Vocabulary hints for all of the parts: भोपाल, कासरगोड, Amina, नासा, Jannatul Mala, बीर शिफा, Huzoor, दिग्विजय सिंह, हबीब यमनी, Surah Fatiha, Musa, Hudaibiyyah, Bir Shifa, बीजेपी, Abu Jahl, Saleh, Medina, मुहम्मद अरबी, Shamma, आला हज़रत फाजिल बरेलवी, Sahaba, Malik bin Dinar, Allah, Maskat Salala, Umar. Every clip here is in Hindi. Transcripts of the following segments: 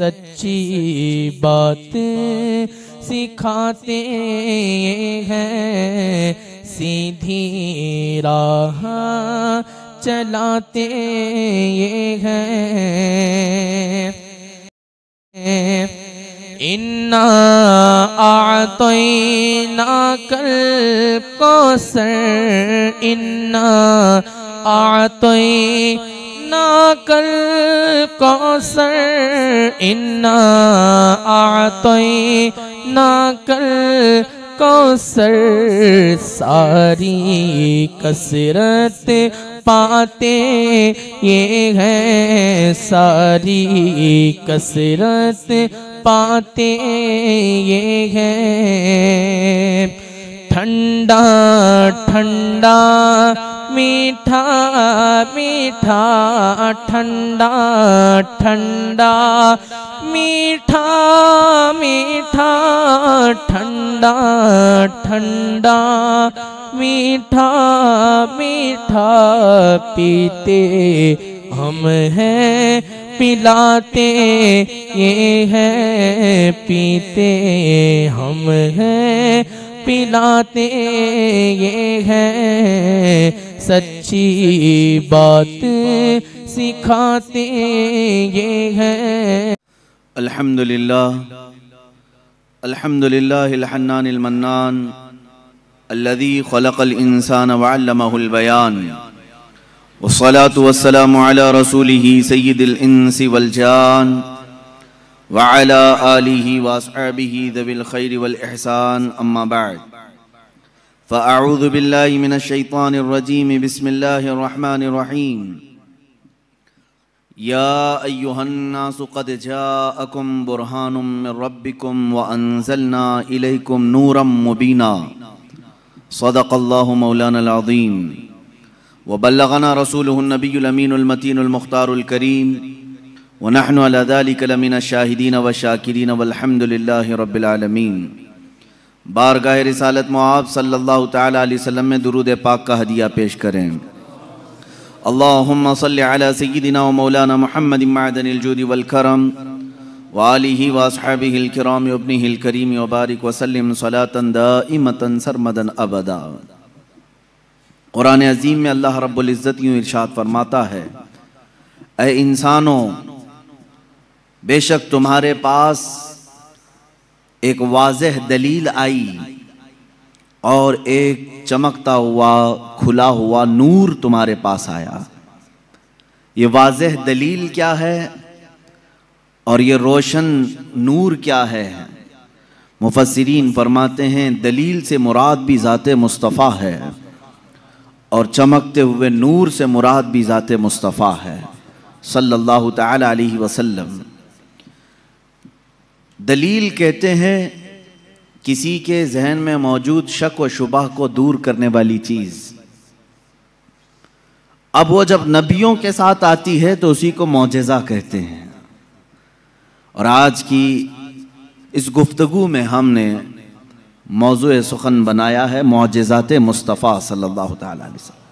सच्ची बातें सिखाते हैं, सीधी राह चलाते हैं। इन्ना आतयनाकल कौसर, इन्ना आतयनाकल कौसर, इन्ना आतयनाकल कौसर। सारी कसरत पाते ये हैं, सारी कसरत पाते ये हैं। ठंडा ठंडा मीठा मीठा, ठंडा ठंडा मीठा मीठा, ठंडा ठंडा मीठा मीठा। पीते हम हैं पिलाते ये हैं, पीते हम हैं पिलाते ये हैं। सच्ची बातें सिखाते ये हैं। अल्हम्दुलिल्लाह, अल्हम्दुलिल्लाहिल हन्नानिल मन्नान अल्लज़ी खलक़ल इंसान वअल्लमहुल बयान। वस्सलातु वस्सलामु अला रसूलिही सय्यिदिल इंसि वल जान व अला आलिही व अस्हाबिही ज़िल ख़ैरि वल इहसान, अम्मा बअद। फ़अऊज़ु बिल्लाहि मिनश शैतानिर रजीम, बिस्मिल्लाहिर रहमानिर रहीम। या अय्युहन्नासु क़द जाअकुम बुरहानुम मिन रब्बिकुम व अंज़लना इलैकुम नूरम मुबीना। सदक़ल्लाहु मौलाना अल-अज़ीम व बल्लगना रसूलुहुन नबियुल अमीनुल मतीनुल मुख्तारुल करीम व नहनु अला ज़ालिका लमिनश शाहिदीन व शाकिरीन वल्हम्दुलिल्लाहि रब्बिल आलमीन। बारगाह रिसालत मुआब सल्लल्लाहु तआला अलैहि वसल्लम में दुरूद पाक का हदिया पेश करें। अल्लाहुम्मा सल्लि अला सय्यिदिना व मौलाना मुहम्मद मादनिल जूदि वल करम व आलिहि व अस्हाबिहिल किराम व इब्निहिल करीम व बारिक व सल्लिम सलातन दाइमतन सरमदन अबदा। कुरान अजीम में अल्लाह रब्बुल इज्जत यूं इरशाद फरमाता है, ऐ इंसानों, बेशक तुम्हारे पास एक वाज़ेह दलील आई और एक चमकता हुआ खुला हुआ नूर तुम्हारे पास आया। ये वाज़ेह दलील क्या है और ये रोशन नूर क्या है? मुफस्सिरीन फरमाते हैं दलील से मुराद भी ज़ाते मुस्तफ़ा है और चमकते हुए नूर से मुराद भी ज़ाते मुस्तफ़ा है सल्लल्लाहु तआला अलैहि वसल्लम। दलील कहते हैं किसी के जहन में मौजूद शक व शुबह को दूर करने वाली चीज़। अब वो जब नबियों के साथ आती है तो उसी को मौजज़ा कहते हैं। और आज की इस गुफ्तगू में हमने मौज़ू सुखन बनाया है मौजज़ात मुस्तफ़ा सल्लल्लाहु तआला अलैहि वसल्लम।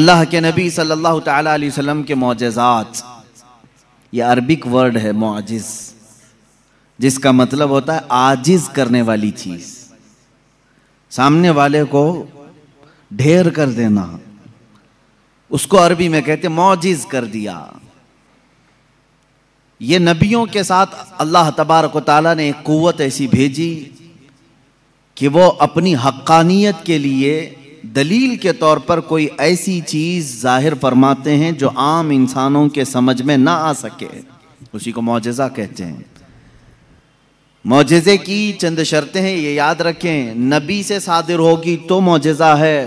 अल्लाह के नबी सल्लल्लाहु तआला अलैहि वसल्लम के मौजज़ात, ये अरबिक वर्ड है मौजिज़, जिसका मतलब होता है आजिज करने वाली चीज़, सामने वाले को ढेर कर देना, उसको अरबी में कहते मौजिज कर दिया। ये नबियों के साथ अल्लाह तबारक व तआला ने एक कुव्वत ऐसी भेजी कि वो अपनी हक्कानियत के लिए दलील के तौर पर कोई ऐसी चीज़ जाहिर फरमाते हैं जो आम इंसानों के समझ में ना आ सके, उसी को मौजज़ा कहते हैं। मौजज़े की चंद शर्तें हैं, ये याद रखें। नबी से सादिर होगी तो मौजज़ा है।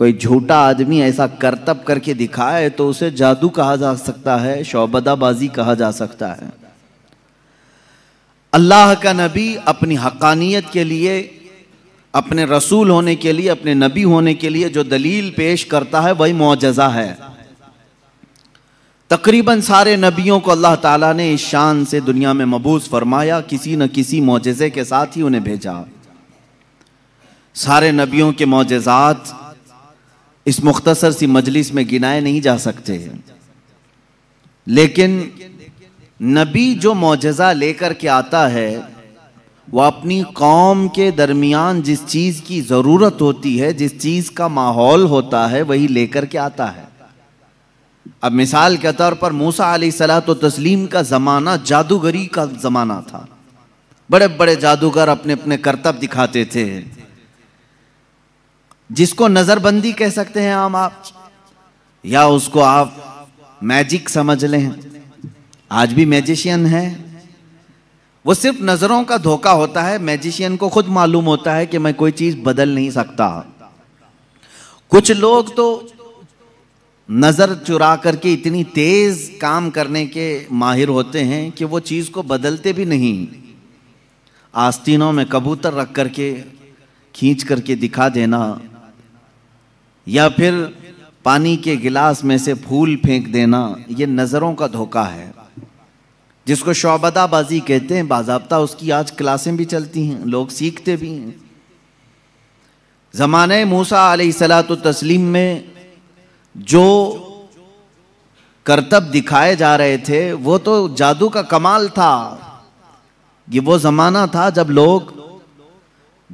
कोई झूठा आदमी ऐसा करतब करके दिखाए तो उसे जादू कहा जा सकता है, शौबदाबाजी कहा जा सकता है। अल्लाह का नबी अपनी हक़ानियत के लिए, अपने रसूल होने के लिए, अपने नबी होने के लिए जो दलील पेश करता है वही मौजज़ा है। तकरीबन सारे नबियों को अल्लाह ताला ने इस शान से दुनिया में मबूस फरमाया, किसी न किसी मौजज़े के साथ ही उन्हें भेजा। सारे नबियों के मौजज़ात इस मुख्तसर सी मजलिस में गिनाए नहीं जा सकते हैं, लेकिन नबी जो मौजज़ा लेकर के आता है वह अपनी कौम के दरमियान जिस चीज़ की ज़रूरत होती है, जिस चीज़ का माहौल होता है, वही लेकर के आता है। अब मिसाल के तौर पर मूसा अलैहिस्सलातु तस्लीम का ज़माना जादूगरी का ज़माना था। बड़े बड़े जादूगर अपने अपने करतब दिखाते थे, जिसको नज़रबंदी कह सकते हैं हम आप, या उसको आप मैजिक समझ लें। आज भी मैजिशियन है, वो सिर्फ नज़रों का धोखा होता है। मैजिशियन को खुद मालूम होता है कि मैं कोई चीज़ बदल नहीं सकता। कुछ लोग तो नज़र चुरा करके इतनी तेज़ काम करने के माहिर होते हैं कि वो चीज़ को बदलते भी नहीं। आस्तीनों में कबूतर रख करके खींच करके दिखा देना, या फिर पानी के गिलास में से फूल फेंक देना, ये नज़रों का धोखा है, जिसको शौबदाबाजी कहते हैं। बाज़ाब्ता उसकी आज क्लासें भी चलती हैं, लोग सीखते भी हैं। ज़माने मूसा अलैहिस्सलातु तस्लीम में जो करतब दिखाए जा रहे थे वो तो जादू का कमाल था। ये वो ज़माना था जब लोग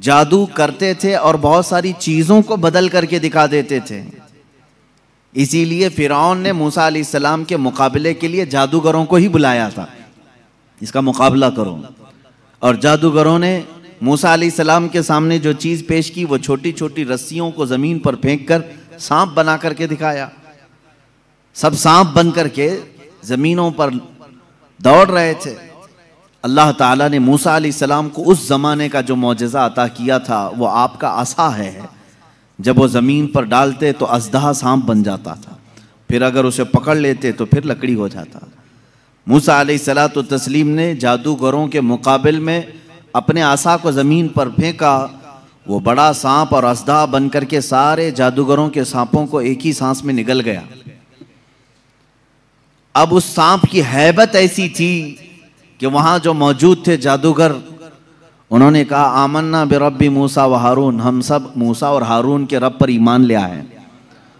जादू करते थे और बहुत सारी चीज़ों को बदल करके दिखा देते थे। इसीलिए फ़िरौन ने मूसा अलैहिस्सलाम के मुकाबले के लिए जादूगरों को ही बुलाया था, इसका मुकाबला करो। और जादूगरों ने मूसा अलैहिस्सलाम के सामने जो चीज़ पेश की, वो छोटी छोटी रस्सियों को ज़मीन पर फेंक कर सांप बना करके दिखाया। सब सांप बन करके ज़मीनों पर दौड़ रहे थे। अल्लाह ताला ने मूसा अलैहिस्सलाम को उस ज़माने का जो मौजज़ा अता किया था वो आपका आसा है। जब वो ज़मीन पर डालते तो अजदहा सांप बन जाता था, फिर अगर उसे पकड़ लेते तो फिर लकड़ी हो जाता। मूसा अलैहिस्सलातु तस्लीम ने जादूगरों के मुकाबले में अपने आसा को ज़मीन पर फेंका, वो बड़ा सांप और अजदहा बन करके सारे जादूगरों के सांपों को एक ही सांस में निगल गया। अब उस सांप की हैबत ऐसी थी कि वहाँ जो मौजूद थे जादूगर, उन्होंने कहा आमन्ना बिरब्बी मूसा व हारून, हम सब मूसा और हारून के रब पर ईमान ले आए।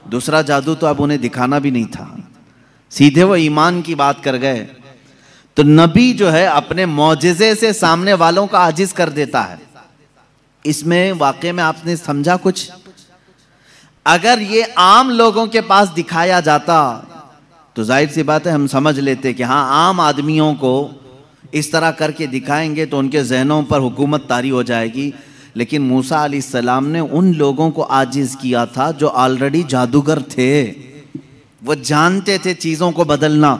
दूसरा जादू तो अब उन्हें दिखाना भी नहीं था, सीधे वो ईमान की बात कर गए। तो नबी जो है अपने मौजज़े से सामने वालों का आजिज़ कर देता है। इसमें वाकई में आपने समझा कुछ? अगर ये आम लोगों के पास दिखाया जाता तो जाहिर सी बात है हम समझ लेते कि हाँ आम आदमियों को इस तरह करके दिखाएंगे तो उनके जहनों पर हुकूमत तारी हो जाएगी। लेकिन मूसा अलैहिस्सलाम ने उन लोगों को आजिज़ किया था जो ऑलरेडी जादूगर थे, वो जानते थे चीज़ों को बदलना,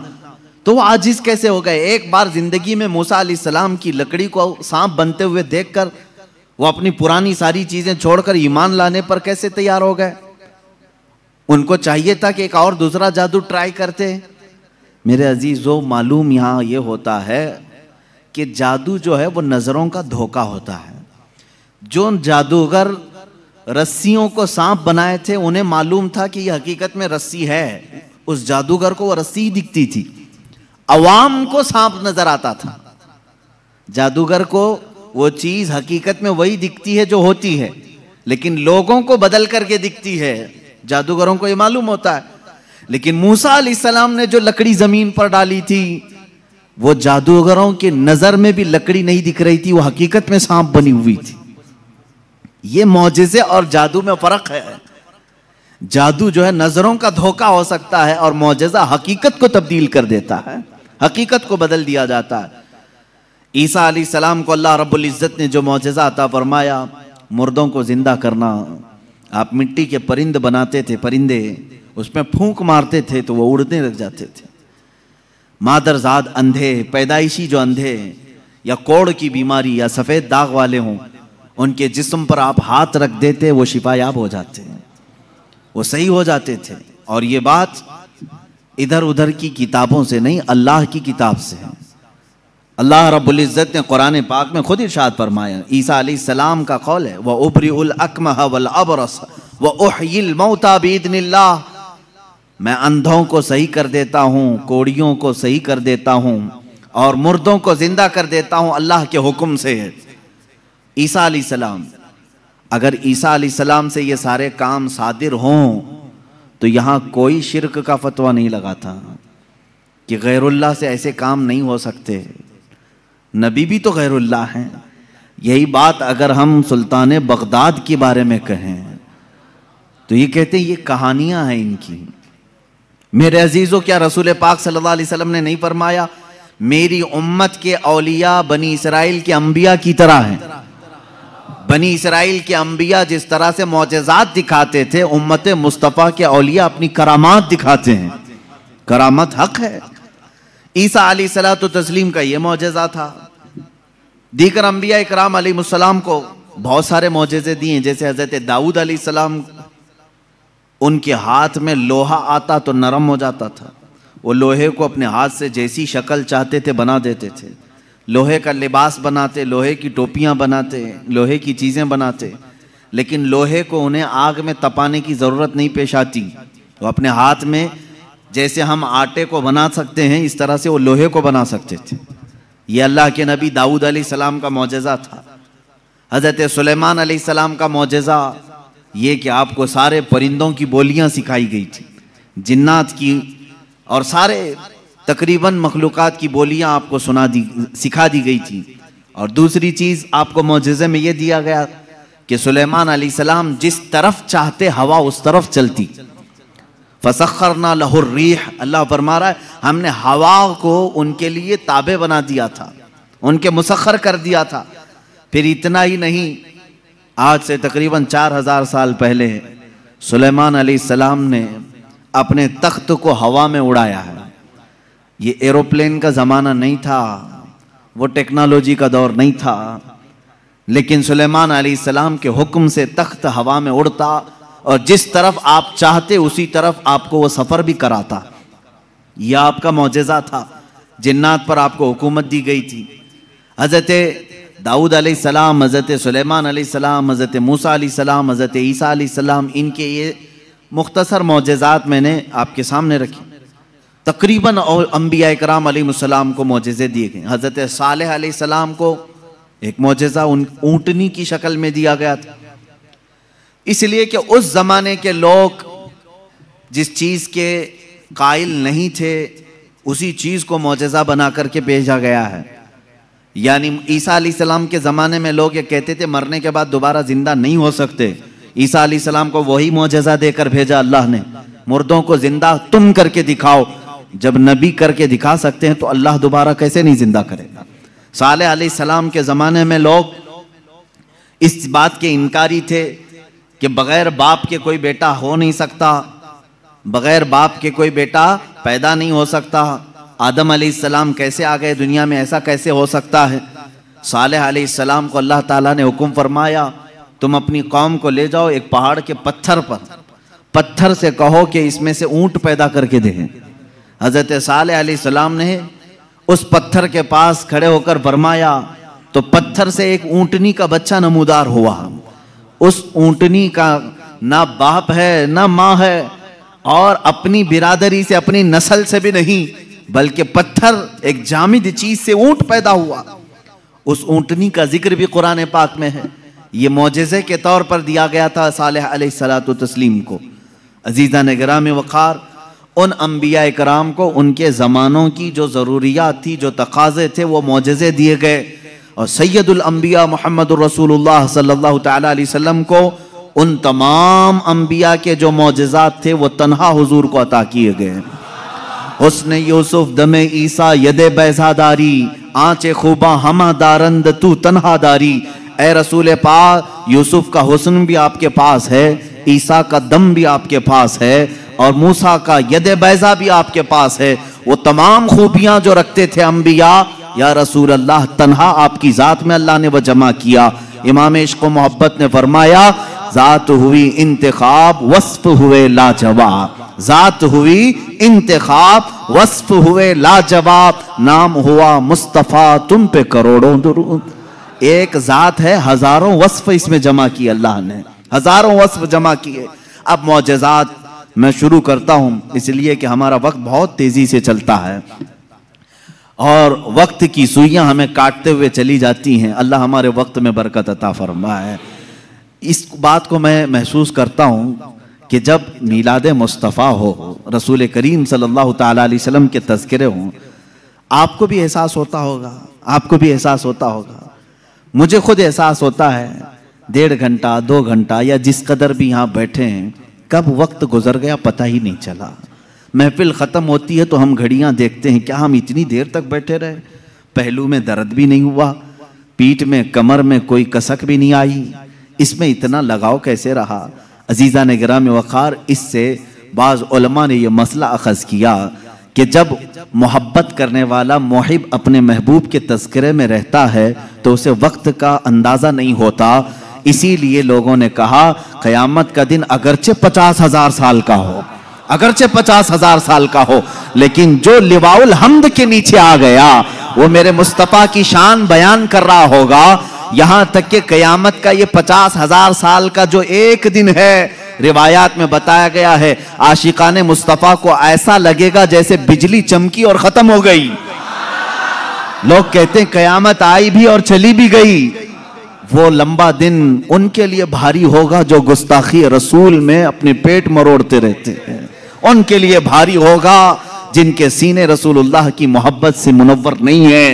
तो वो आजिज़ कैसे हो गए? एक बार ज़िंदगी में मूसा अलैहिस्सलाम की लकड़ी को सांप बनते हुए देखकर वो अपनी पुरानी सारी चीज़ें छोड़कर ईमान लाने पर कैसे तैयार हो गए? उनको चाहिए था कि एक और दूसरा जादू ट्राई करते। मेरे अजीज़ों, मालूम यहाँ ये होता है कि जादू जो है वो नज़रों का धोखा होता है। जो जादूगर रस्सियों को सांप बनाए थे उन्हें मालूम था कि ये हकीकत में रस्सी है, उस जादूगर को वो रस्सी दिखती थी। अवाम को सांप नज़र आता था, जादूगर को वो चीज़ हकीकत में वही दिखती है जो होती है, लेकिन लोगों को बदल करके दिखती है, जादूगरों को ये मालूम होता है। लेकिन मूसा अलैहिस्सलाम ने जो लकड़ी ज़मीन पर डाली थी वो जादूगरों की नज़र में भी लकड़ी नहीं दिख रही थी, वो हकीकत में सांप बनी हुई थी। ये मौजज़े और जादू में फ़र्क है। जादू जो है नज़रों का धोखा हो सकता है और मौजज़ा हकीकत को तब्दील कर देता है, हकीकत को बदल दिया जाता है। ईसा अलैहिस्सलाम को अल्लाह रब्बुल इज़्ज़त ने जो मौजज़ा अता फरमाया, मुर्दों को ज़िंदा करना। आप मिट्टी के परिंद बनाते थे, परिंदे, उसमें फूंक मारते थे तो वो उड़ने लग जाते थे। मादरजाद अंधे, पैदाइशी जो अंधे या कोढ़ की बीमारी या सफ़ेद दाग वाले हों, उनके जिस्म पर आप हाथ रख देते, वो शिफायाब हो जाते, वो सही हो जाते थे। और ये बात इधर उधर की किताबों से नहीं, अल्लाह की किताब से है। अल्लाह रब्बुल इज़्ज़त ने कुरान पाक में खुद इरशाद फरमाया, ईसा अलैहिस्सलाम का कौल है, वह उब्रिउल अकमह वल अबरस व उहयिल मौता बिइज़्निल्लाह, मैं अंधों को सही कर देता हूँ, कोड़ियों को सही कर देता हूँ और मुर्दों को ज़िंदा कर देता हूँ अल्लाह के हुक्म से। ईसा अलैहिस्सलाम, अगर ईसा अलैहिस्सलाम से ये सारे काम सादिर हों तो यहाँ कोई शिरक का फतवा नहीं लगाता, कि गैरुल्लाह से ऐसे काम नहीं हो सकते, नबी भी तो गैरुल्लाह हैं। यही बात अगर हम सुल्तान बगदाद के बारे में कहें तो ये कहते हैं ये कहानियां हैं इनकी। मेरे अजीज़ों, क्या रसूल पाक सल्लल्लाहु अलैहि वसल्लम ने नहीं फरमाया मेरी उम्मत के औलिया बनी इसराइल के अंबिया की तरह हैं? बनी इसराइल के अंबिया जिस तरह से मोअज़िज़ात दिखाते थे, उम्मत मुस्तफ़ा के औलिया अपनी करामात दिखाते हैं। करामत हक है। ईसा अलैहिस्सलातु तस्लीम का ये मोअज़िज़ा था। दीगर अंबिया इकराम अलैहिमुस्सलाम को बहुत सारे मोअज़िज़े दिए, जैसे हज़रत दाऊद अलैहिस्सलाम, उनके हाथ में लोहा आता तो नरम हो जाता था, वो लोहे को अपने हाथ से जैसी शक्ल चाहते थे बना देते थे। लोहे का लिबास बनाते, लोहे की टोपियां बनाते, लोहे की चीज़ें बनाते, लेकिन लोहे को उन्हें आग में तपाने की ज़रूरत नहीं पेश आती। वो अपने हाथ में जैसे हम आटे को बना सकते हैं, इस तरह से वो लोहे को बना सकते थे। ये अल्लाह के नबी दाऊद अलैहिस्सलाम का मोजज़ा था। हज़रत सुलेमान अलैहिस्सलाम का मोजज़ा ये कि आपको सारे परिंदों की बोलियाँ सिखाई गई थी, जिन्नात की और सारे तकरीबन मखलूक़ात की बोलियाँ आपको सिखा दी गई थी। और दूसरी चीज़ आपको मोजज़े में ये दिया गया कि सुलेमान अलैहिस्सलाम जिस तरफ चाहते हवा उस तरफ चलती। फसखरना लहुर रीह, अल्लाह फरमा रहा है हमने हवा को उनके लिए ताबे बना दिया था, उनके मुसखर कर दिया था। फिर इतना ही नहीं, आज से तकरीबन 4000 साल पहले सुलेमान अलैहिस्सलाम ने अपने तख्त को हवा में उड़ाया है। ये एरोप्लेन का ज़माना नहीं था, वो टेक्नोलॉजी का दौर नहीं था, लेकिन सुलेमान अलैहिस्सलाम के हुक्म से तख्त हवा में उड़ता और जिस तरफ आप चाहते उसी तरफ आपको वो सफ़र भी कराता। यह आपका मोजज़ा था। जिन्नात पर आपको हुकूमत दी गई थी। हज़रत दाऊद अलैहिस्सलाम, हज़रत सुलेमान अलैहिस्सलाम, हज़रत मूसा अलैहिस्सलाम, हज़रत ईसा अलैहिस्सलाम, इनके ये मुख्तसर मोजज़ात मैंने आपके सामने रखे। तकरीबन अंबिया इकराम अलैहिमुस्सलाम को मोजज़े दिए गए। हज़रत सालेह अलैहिस्सलाम को एक मोजज़ा ऊँटनी की शक्ल में दिया गया था, इसलिए कि उस ज़माने के लोग जिस चीज़ के कायल नहीं थे उसी चीज़ को मोजज़ा बना करके भेजा गया है। यानी ईसा अलैहिस्सलाम के ज़माने में लोग ये कहते थे मरने के बाद दोबारा ज़िंदा नहीं हो सकते। ईसा अलैहिस्सलाम को वही मोजज़ा देकर भेजा अल्लाह ने, मुर्दों को ज़िंदा तुम करके दिखाओ। जब नबी करके दिखा सकते हैं तो अल्लाह दोबारा कैसे नहीं ज़िंदा करेगा। सालेह अलैहिस्सलाम के ज़माने में लोग इस बात के इनकारी थे कि बग़ैर बाप के कोई बेटा हो नहीं सकता, बग़ैर बाप के कोई बेटा पैदा नहीं हो सकता। आदम अलैहिस्सलाम कैसे आ गए दुनिया में, ऐसा कैसे हो सकता है? सालेह अलैहिस्सलाम को अल्लाह ताला ने हुक्म फरमाया तुम अपनी कौम को ले जाओ एक पहाड़ के पत्थर पर, पत्थर से कहो कि इसमें से ऊँट पैदा करके दें। हज़रत सालेह अलैहिस्सलाम ने उस पत्थर के पास खड़े होकर फरमाया तो पत्थर से एक ऊँटनी का बच्चा नमूदार हुआ। उस ऊँटनी का ना बाप है ना माँ है, और अपनी बिरादरी से, अपनी नस्ल से भी नहीं, बल्कि पत्थर एक जामिद चीज़ से ऊँट पैदा हुआ। उस ऊँटनी का जिक्र भी कुरान पाक में है। ये मोजज़े के तौर पर दिया गया था सालेह अलैहिस्सलातु तस्लीम को। अजीज़ान गिराम वक़ार, उन अम्बिया इकराम को उनके ज़मानों की जो ज़रूरियात थी, जो तकाज़े थे, वो मोजज़े दिए गए। और सैयदुल अंबिया मुहम्मदुर रसूलुल्लाह सल्लल्लाहु तआला अलैहि वसल्लम को उन तमाम अंबिया के जो मोजज़ात थे वो तन्हा हुजूर को अता किए गए। हुस्ने यूसुफ, दमे ईसा, यदे बैज़ादारी, आँचे खूबा हमा दारंद तू तन्हादारी। ए रसूल पाक, यूसुफ का हुस्न भी आपके पास है, ईसा का दम भी आपके पास है, और मूसा का यदे बैज़ा भी आपके पास है। वो तमाम खूबियाँ जो रखते थे अंबिया, या रसूल अल्लाह, तन्हा आपकी ज़ात में अल्लाह ने वह जमा किया। इमाम इश्क़ व मोहब्बत ने फरमाया ज़ात हुई इंतखाब, वस्फ़ हुए लाजवाब। ज़ात हुई इंतखाब, वस्फ़ हुए लाजवाब, नाम हुआ मुस्तफ़ा तुम पे करोड़ों दुरूद। एक ज़ात है, हज़ारों वस्फ़ इसमें जमा किए अल्लाह ने, हज़ारों वस्फ़ जमा किए। अब मोजज़ात मैं शुरू करता हूँ, इसलिए कि हमारा वक्त बहुत तेज़ी से चलता है और वक्त की सुइयां हमें काटते हुए चली जाती हैं। अल्लाह हमारे वक्त में बरकत अता फरमाए। इस बात को मैं महसूस करता हूँ कि जब मीलाद मुस्तफ़ा हो, रसूल करीम सल्लल्लाहु ताला अलैहि वसल्लम के तज़किरे हों, आपको भी एहसास होता होगा, आपको भी एहसास होता होगा, मुझे खुद एहसास होता है। डेढ़ घंटा, दो घंटा या जिस कदर भी यहाँ बैठे हैं, कब वक्त गुजर गया पता ही नहीं चला। महफिल ख़त्म होती है तो हम घड़ियाँ देखते हैं, क्या हम इतनी देर तक बैठे रहे, पहलू में दर्द भी नहीं हुआ, पीठ में कमर में कोई कसक भी नहीं आई, इसमें इतना लगाव कैसे रहा। अजीज़ा ने गिराम वक़ार, इससे बाज़ उलमा ने यह मसला अखज़ किया कि जब मोहब्बत करने वाला मोहिब अपने महबूब के तज़किरे में रहता है तो उसे वक्त का अंदाज़ा नहीं होता। इसीलिए लोगों ने कहा क़यामत का दिन अगरचे 50,000 साल का हो, अगरचे 50,000 साल का हो, लेकिन जो लिवाउल हमद के नीचे आ गया वो मेरे मुस्तफ़ा की शान बयान कर रहा होगा। यहाँ तक कि क़यामत का ये 50,000 साल का जो एक दिन है, रिवायात में बताया गया है, आशिकाने मुस्तफ़ा को ऐसा लगेगा जैसे बिजली चमकी और ख़त्म हो गई। लोग कहते हैं क़यामत आई भी और चली भी गई। वो लंबा दिन उनके लिए भारी होगा जो गुस्ताखी रसूल में अपने पेट मरोड़ते रहते हैं, उनके लिए भारी होगा जिनके सीने रसूलुल्लाह की मोहब्बत से मुनव्वर नहीं है।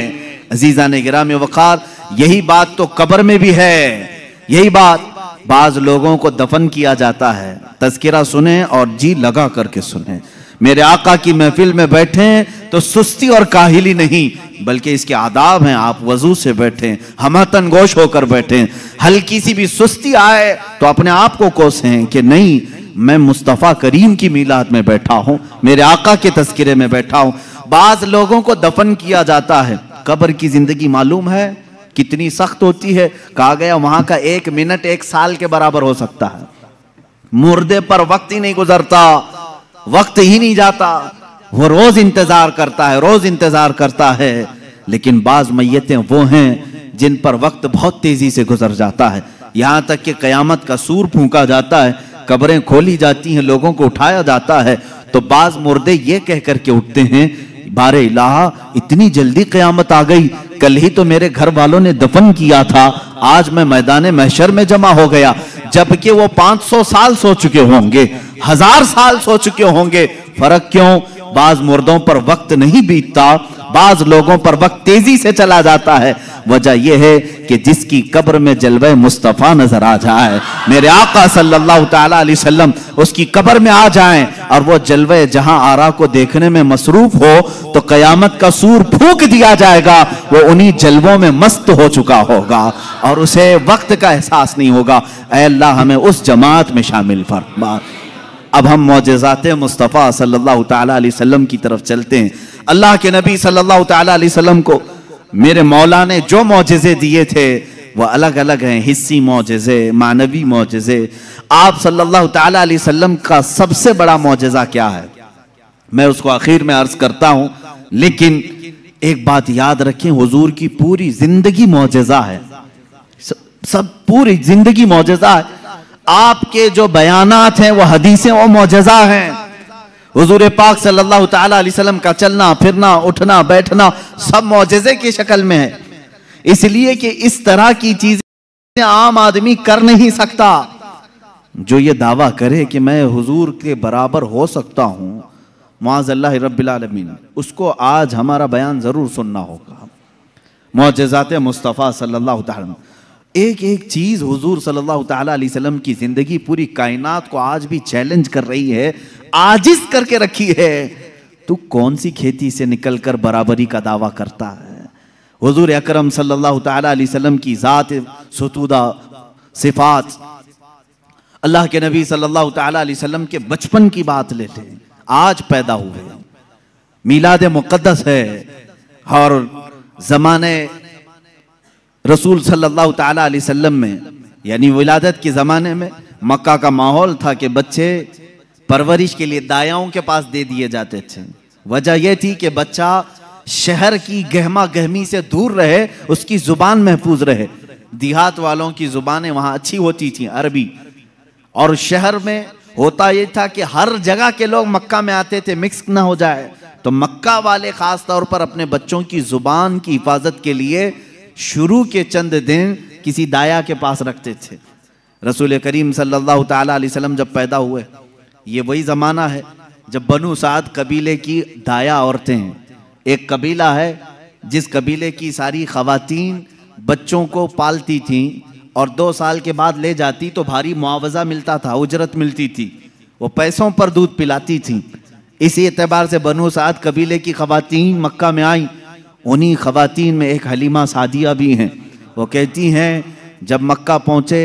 अजीज़ा ने गिराम वक़ार, यही बात तो कब्र में भी है। यही बात, बाज़ लोगों को दफन किया जाता है, तज़किरा सुने और जी लगा करके सुने। मेरे आका की महफिल में बैठें तो सुस्ती और काहिली नहीं, बल्कि इसके आदाब हैं। आप वजू से बैठें, हमातन गोश होकर बैठें, हल्की सी भी सुस्ती आए तो अपने आप को कोसें कि नहीं, मैं मुस्तफ़ा करीम की मीलाद में बैठा हूँ, मेरे आका के तज़किरे में बैठा हूँ। बाज़ लोगों को दफन किया जाता है, कब्र की ज़िंदगी मालूम है कितनी सख्त होती है। कहा गया वहां का 1 मिनट 1 साल के बराबर हो सकता है। मुर्दे पर वक्त ही नहीं गुजरता, वक्त ही नहीं जाता, वो रोज इंतजार करता है, रोज इंतजार करता है। लेकिन बाज मैयतें वो हैं जिन पर वक्त बहुत तेजी से गुजर जाता है। यहाँ तक कि कयामत का सूर फूंका जाता है, कब्रें खोली जाती हैं, लोगों को उठाया जाता है, तो बाज मुर्दे ये कह करके उठते हैं, बारे इलाहा इतनी जल्दी कयामत आ गई, कल ही तो मेरे घर वालों ने दफन किया था, आज मैं मैदान महशर में जमा हो गया। जबकि वो 500 साल सो चुके होंगे, 1000 साल सो चुके होंगे। फर्क क्यों? बाज मुर्दों पर वक्त नहीं बीतता, बाज लोगों पर वक्त तेजी से चला जाता है। वजह यह है कि जिसकी कब्र में जलवे मुस्तफ़ा नजर आ जाए, मेरे आका सल्लल्लाहु ताला अलैहि वसल्लम उसकी कब्र में आ जाएं और वो जलवे जहां आरा को देखने में मसरूफ हो, तो कयामत का सूर फूंक दिया जाएगा, वो उन्हीं जलवों में मस्त हो चुका होगा और उसे वक्त का एहसास नहीं होगा। ऐ अल्लाह, हमें उस जमात में शामिल फरमा। अब हम मौजज़ात मुस्तफ़ा सल्लल्लाहु ताला अलैहि वसल्लम की तरफ चलते हैं। अल्लाह के नबी सल्लल्लाहु ताला अलैहि वसल्लम को मेरे मौला ने जो मौजज़े दिए थे वह अलग अलग हैं, हिस्सी मौजज़े, मानवी मौजज़े। आप सल्लल्लाहु ताला अलैहि वसल्लम का सबसे बड़ा मौजज़ा क्या है, मैं उसको आखिर में अर्ज़ करता हूँ, लेकिन एक बात याद रखें, हुजूर की पूरी ज़िंदगी मौजज़ा है, सब पूरी ज़िंदगी मौजज़ा है। आपके जो बयानात हैं वह हदीसें और मौजज़ा हैं। हुजूर पाक सल्लल्लाहु ताला अलैहि वसल्लम का चलना फिरना, उठना बैठना सब मौजज़े की शक्ल में है, इसलिए कि इस तरह की चीजें आम आदमी कर नहीं सकता। जो ये दावा करे कि मैं हुजूर के बराबर हो सकता हूँ, मुआज़ल्लाह रब्बिल आलमीन, उसको आज हमारा बयान जरूर सुनना होगा। मौजज़ात मुस्तफ़ा सल्लल्लाहु ताला अलैहि वसल्लम, एक एक चीज़ हुजूर सल्लल्लाहु ताला अलैहि वसल्लम की ज़िंदगी पूरी कायनात को आज भी चैलेंज कर रही है, आजिज करके रखी है। तू कौन सी खेती से निकलकर बराबरी का दावा करता है? हुजूर अकरम सल्लल्लाहु ताला अलैहि वसल्लम की ज़ात सतूदा सिफात, अल्लाह के नबी सल्लल्लाहु ताला अलैहि वसल्लम के बचपन की बात ले लें, आज पैदा हुए, मीलाद मुक़द्दस है और ज़माने रसूल सल्लल्लाहु ताला अलैहि वसल्लम में, यानी विलादत के ज़माने में मक्का का माहौल था कि बच्चे परवरिश के लिए दायाओं के पास दे दिए जाते थे। वजह यह थी कि बच्चा शहर की गहमा गहमी से दूर रहे, उसकी जुबान महफूज रहे। देहात वालों की जुबानें वहाँ अच्छी होती थी, अरबी, और शहर में होता यह था कि हर जगह के लोग मक्का में आते थे, मिक्स ना हो जाए, तो मक्का वाले ख़ास तौर पर अपने बच्चों की जुबान की हिफाजत के लिए शुरू के चंद दिन किसी दाया के पास रखते थे। रसूल करीम सल्लल्लाहु ताला अलैहि वसल्लम जब पैदा हुए ये वही ज़माना है जब बनु साद कबीले की दाया औरतें हैं। एक कबीला है जिस कबीले की सारी ख़वातीन बच्चों को पालती थीं और 2 साल के बाद ले जाती तो भारी मुआवज़ा मिलता था, उजरत मिलती थी, वो पैसों पर दूध पिलाती थीं। इसी एतबार से बनु साद कबीले की ख़वातीन मक्का में आईं। उन्हीं ख़वातीन में एक हलीमा सादिया भी हैं। वो कहती हैं जब मक्का पहुँचे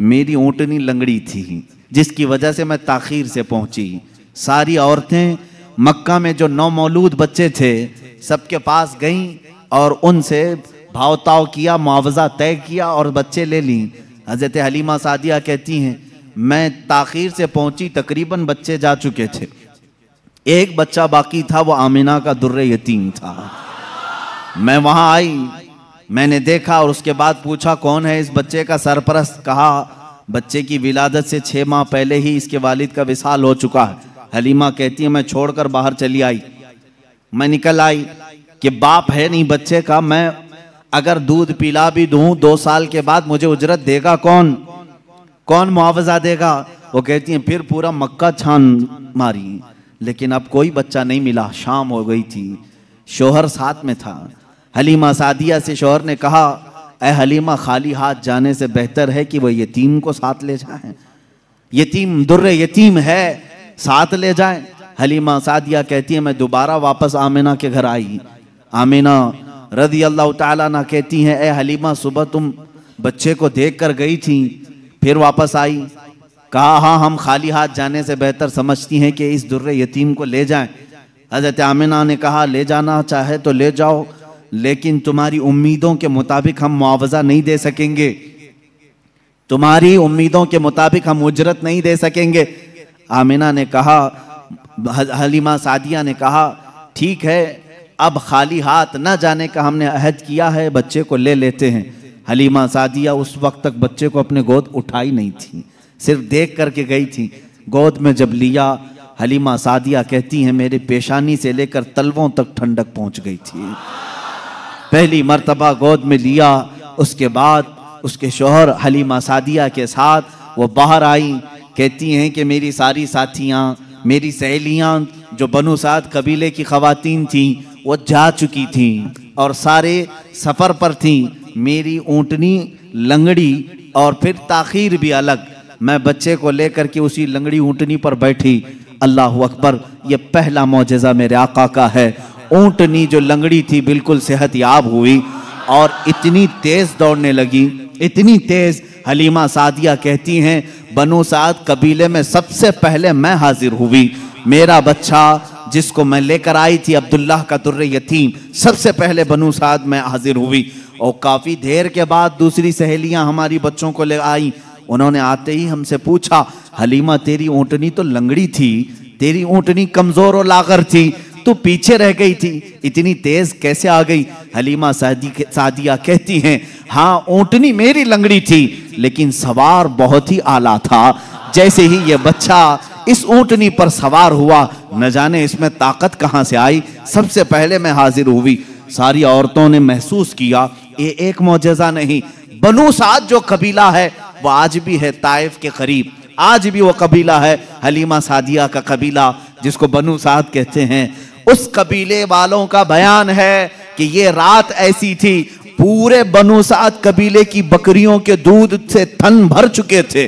मेरी ऊँटनी लंगड़ी थी जिसकी वजह से मैं ताखीर से पहुँची। सारी औरतें मक्का में जो नौमौलूद बच्चे थे सबके पास गईं और उनसे भावताव किया, मुआवजा तय किया और बच्चे ले लीं। हज़रत हलीमा सादिया कहती हैं मैं ताखीर से पहुँची, तकरीबन बच्चे जा चुके थे, एक बच्चा बाकी था, वो आमिना का दुर्रे यतीम था। मैं वहाँ आई, मैंने देखा और उसके बाद पूछा कौन है इस बच्चे का सरपरस्त? कहा बच्चे की विलादत से 6 माह पहले ही इसके वालिद का विसाल हो चुका है। हलीमा कहती है मैं छोड़कर बाहर चली आई। मैं निकल आई कि बाप है नहीं बच्चे का, मैं अगर दूध पिला भी दूं 2 साल के बाद मुझे उजरत देगा कौन, कौन मुआवजा देगा? वो कहती हैं फिर पूरा मक्का छान मारी, लेकिन अब कोई बच्चा नहीं मिला। शाम हो गई थी, शोहर साथ में था। हलीमा सादिया से शोहर ने कहा ऐ हलीमा, खाली हाथ जाने से बेहतर है कि वह यतीम को साथ ले जाएं, यतीम दुर्रे यतीम है, साथ ले जाएं। हलीमा सादिया कहती है मैं दोबारा वापस आमिना के घर आई। आमिना रज़ी अल्लाह ताला अन्हा कहती हैं ए हलीमा, सुबह तुम बच्चे को देख कर गई थी फिर वापस आई? कहा हाँ, हम खाली हाथ जाने से बेहतर समझती हैं कि इस दुर्रे यतीम को ले जाएं। हज़रत आमिना ने कहा ले जाना चाहे तो ले जाओ, लेकिन तुम्हारी उम्मीदों के मुताबिक हम मुआवज़ा नहीं दे सकेंगे, तुम्हारी उम्मीदों के मुताबिक हम उजरत नहीं दे सकेंगे। आमिना ने कहा, हलीमा सादिया ने कहा ठीक है, अब खाली हाथ न जाने का हमने अहद किया है, बच्चे को ले लेते हैं। हलीमा सादिया उस वक्त तक बच्चे को अपने गोद उठाई नहीं थी, सिर्फ देख करके गई थी। गोद में जब लिया, हलीमा सादिया कहती हैं मेरे पेशानी से लेकर तलवों तक ठंडक पहुंच गई थी। पहली मर्तबा गोद में लिया, उसके बाद उसके शोहर हलीमा सादिया के साथ वो बाहर आई। कहती हैं कि मेरी सारी साथियाँ, मेरी सहेलियाँ जो बनु साद कबीले की ख़वातीन थीं वो जा चुकी थीं और सारे सफ़र पर थीं। मेरी ऊँटनी लंगड़ी और फिर ताखीर भी अलग। मैं बच्चे को लेकर के उसी लंगड़ी ऊँटनी पर बैठी। अल्लाहु अकबर, ये पहला मौजज़ा मेरे आका का है। ऊँटनी जो लंगड़ी थी बिल्कुल सेहतयाब हुई और इतनी तेज़ दौड़ने लगी, इतनी तेज़। हलीमा सादिया कहती हैं बनु साद कबीले में सबसे पहले मैं हाजिर हुई। मेरा बच्चा जिसको मैं लेकर आई थी, अब्दुल्लाह का दुर्रे यतीम, सबसे पहले बनु साद में हाजिर हुई। और काफ़ी देर के बाद दूसरी सहेलियां हमारी बच्चों को ले आई। उन्होंने आते ही हमसे पूछा हलीमा तेरी ऊँटनी तो लंगड़ी थी, तेरी ऊँटनी कमज़ोर और लागर थी, तो पीछे रह गई थी, इतनी तेज कैसे आ गई? हलीमा सादिया कहती हैं हाँ, ऊँटनी मेरी लंगड़ी थी लेकिन सवार बहुत ही आला था। जैसे ही ये बच्चा इस ऊँटनी पर सवार हुआ, न जाने इसमें ताकत कहाँ से आई, सबसे पहले मैं हाजिर हुई। सारी औरतों ने महसूस किया ये एक मौजज़ा नहीं, बनु साद जो कबीला है वो आज भी है ताइफ के करीब, आज भी वो कबीला है। हलीमा सादिया का कबीला जिसको बनु साद कहते हैं, उस कबीले वालों का बयान है कि ये रात ऐसी थी, पूरे बनु साद कबीले की बकरियों के दूध से थन भर चुके थे।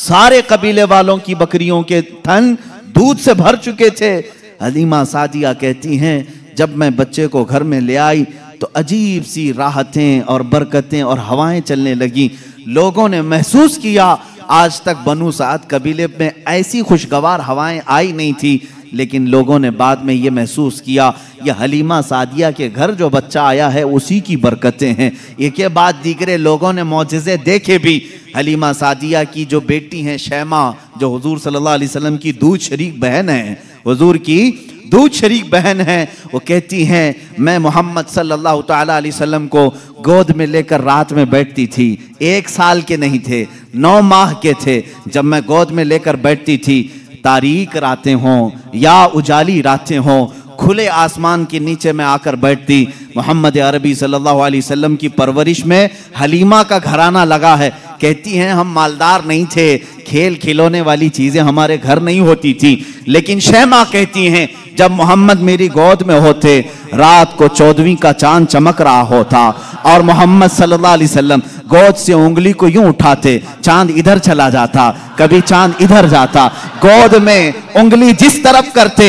सारे कबीले वालों की बकरियों के थन दूध से भर चुके थे। हलीमा सादिया कहती हैं जब मैं बच्चे को घर में ले आई तो अजीब सी राहतें और बरकतें और हवाएं चलने लगी। लोगों ने महसूस किया आज तक बनु साद कबीले में ऐसी खुशगवार हवाएं आई नहीं थी, लेकिन लोगों ने बाद में ये महसूस किया यह हलीमा सादिया के घर जो बच्चा आया है उसी की बरकतें हैं। एक बाद दीगरे लोगों ने मौजज़े देखे भी। हलीमा सादिया की जो बेटी हैं शैमा, जो हुजूर सल्लल्लाहु अलैहि वसल्लम की दूध शरीक बहन है, हुजूर की दूध शरीक बहन है, वो कहती हैं मैं मोहम्मद सल्लल्लाहु ताला अलैहि वसल्लम को गोद में लेकर रात में बैठती थी। 1 साल के नहीं थे, 9 माह के थे जब मैं गोद में लेकर बैठती थी। तारीक रातें हों या उजाली रातें हों, खुले आसमान के नीचे मैं आकर बैठती। मोहम्मद अरबी सल्लल्लाहु अलैहि वसल्लम की परवरिश में हलीमा का घराना लगा है। कहती हैं हम मालदार नहीं थे, खेल खिलौने वाली चीज़ें हमारे घर नहीं होती थी, लेकिन शमा कहती हैं जब मोहम्मद मेरी गोद में होते रात को 14वीं का चांद चमक रहा होता और मोहम्मद सल्लल्लाहु अलैहि वसल्लम गोद से उंगली को यूं उठाते, चांद इधर चला जाता, कभी चांद इधर जाता, गोद में उंगली जिस तरफ करते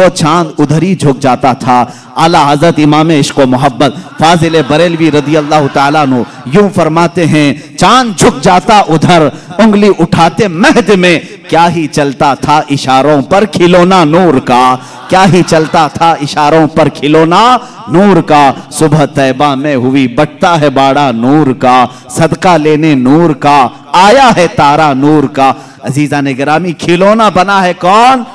वो चांद उधर ही झुक जाता था। आला हजरत इमाम इश्क मोहब्बत फाजिल बरेलवी रदी अल्लाह तआला अन्हु यूं फरमाते हैं चांद झुक जाता उधर, उंगली उठाते महद में, क्या ही चलता था इशारों पर खिलौना नूर का, क्या ही चलता था इशारों पर खिलौना नूर का। सुबह तैबा में हुई बटता है बाड़ा नूर का, सदका लेने नूर का आया है तारा नूर का। अजीजा ने गिरामी, खिलौना बना है कौन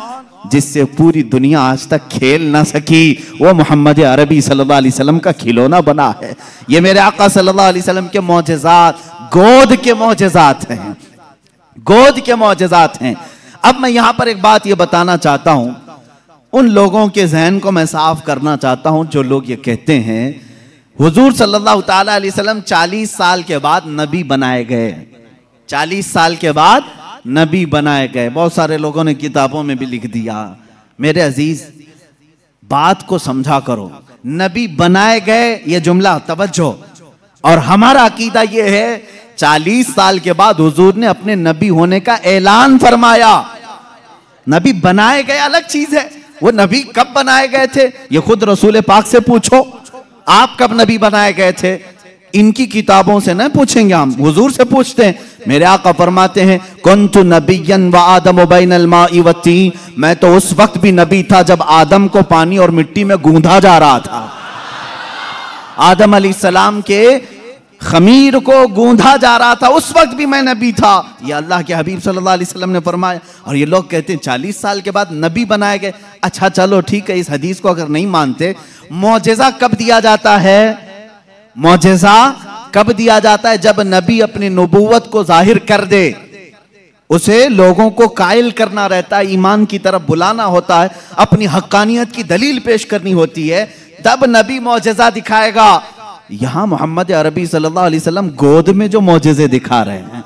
जिससे पूरी दुनिया आज तक खेल ना सकी, वो मोहम्मद अरबी सल्लल्लाहु अलैहि वसल्लम का खिलौना बना है। ये मेरे आका सल्लल्लाहु अलैहि वसल्लम के मोजज़ात, गोद के मोजज़ात हैं, गोद के मोजज़ात हैं। अब मैं यहाँ पर एक बात ये बताना चाहता हूँ, उन लोगों के जहन को मैं साफ करना चाहता हूँ जो लोग ये कहते हैं हुजूर सल्लल्लाहु ताला अलैहि वसल्लम 40 साल के बाद नबी बनाए गए, 40 साल के बाद नबी बनाए गए। बहुत सारे लोगों ने किताबों में भी लिख दिया। मेरे अजीज, बात को समझा करो, नबी बनाए गए ये जुमला तवज्जो, और हमारा अकीदा ये है 40 साल के बाद हुजूर ने अपने नबी होने का ऐलान फरमाया। नबी बनाए गए अलग चीज है, वो नबी कब बनाए गए थे ये खुद रसूल पाक से पूछो, आप कब नबी बनाए गए थे, इनकी किताबों से नहीं पूछेंगे हम, हुजूर से पूछते हैं। मेरे आका फरमाते हैं कुंतु नबिय्यन व आदम बैनल माई व तीन, मैं तो उस वक्त भी नबी था जब आदम को पानी और मिट्टी में गूंधा जा रहा था, आदम अलैहि सलाम के खमीर को गूंधा जा रहा था, उस वक्त भी मैं नबी था, ये अल्लाह के हबीब सल्लल्लाहु अलैहि वसल्लम ने फरमाया। और ये लोग कहते हैं 40 साल के बाद नबी बनाए गए। अच्छा चलो ठीक है, इस हदीस को अगर नहीं मानते, मोजेज़ा कब दिया जाता है? मोजेज़ा कब दिया जाता है? जब नबी अपनी नबूवत को जाहिर कर दे, उसे लोगों को कायल करना रहता है, ईमान की तरफ बुलाना होता है, अपनी हक्कानियत की दलील पेश करनी होती है, तब नबी मोजेज़ा दिखाएगा। यहाँ मोहम्मद अरबी सल्लल्लाहु अलैहि वसल्लम गोद में जो मोजेज़े दिखा रहे हैं,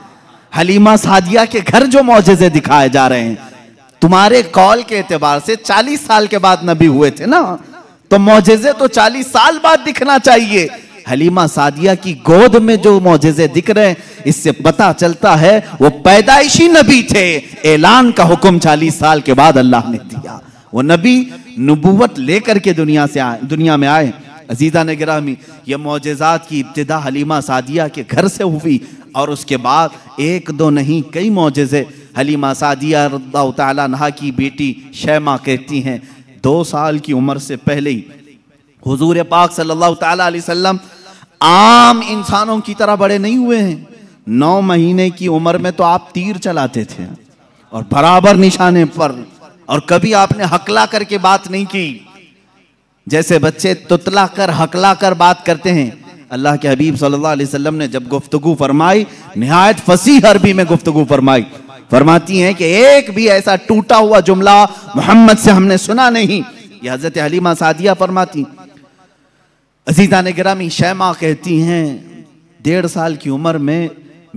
हलीमा सादिया के घर जो मोजेज़े दिखाए जा रहे हैं, तुम्हारे कॉल के एतबार से 40 साल के बाद नबी हुए थे ना, तो मोजेज़े तो 40 साल बाद दिखना चाहिए। हलीमा सादिया की गोद में जो मोजेज़े दिख रहे हैं, इससे पता चलता है वो पैदाइशी नबी थे, ऐलान का हुक्म 40 साल के बाद अल्लाह ने दिया, वो नबी नबूवत लेकर के दुनिया में आए। अजीजा ने गिरामी, ये मोजेज़ात की इब्तिदा हलीमा सादिया के घर से हुई, और उसके बाद एक दो नहीं कई मोजेज़े। हलीमा सादिया रज़ियल्लाहु तआला अन्हा की बेटी शमा कहती हैं 2 साल की उम्र से पहले ही हुजूर पाक सल्लल्लाहु तआला अलैहि वसल्लम आम इंसानों की तरह बड़े नहीं हुए हैं। 9 महीने की उम्र में तो आप तीर चलाते थे और बराबर निशाने पर, और कभी आपने हकला करके बात नहीं की, जैसे बच्चे तुतला कर हकला कर बात करते हैं। अल्लाह के हबीब सल्लल्लाहु अलैहि वसल्लम ने जब गुफ्तगू फरमाई, निहायत फसीह अरबी में गुफ्तगू फरमाई। फरमाती हैं कि एक भी ऐसा टूटा हुआ जुमला मोहम्मद से हमने सुना नहीं। ये हजरत हलीमा सादिया फरमाती। अजीजा ने गिरामी, शमा कहती हैं 1.5 साल की उम्र में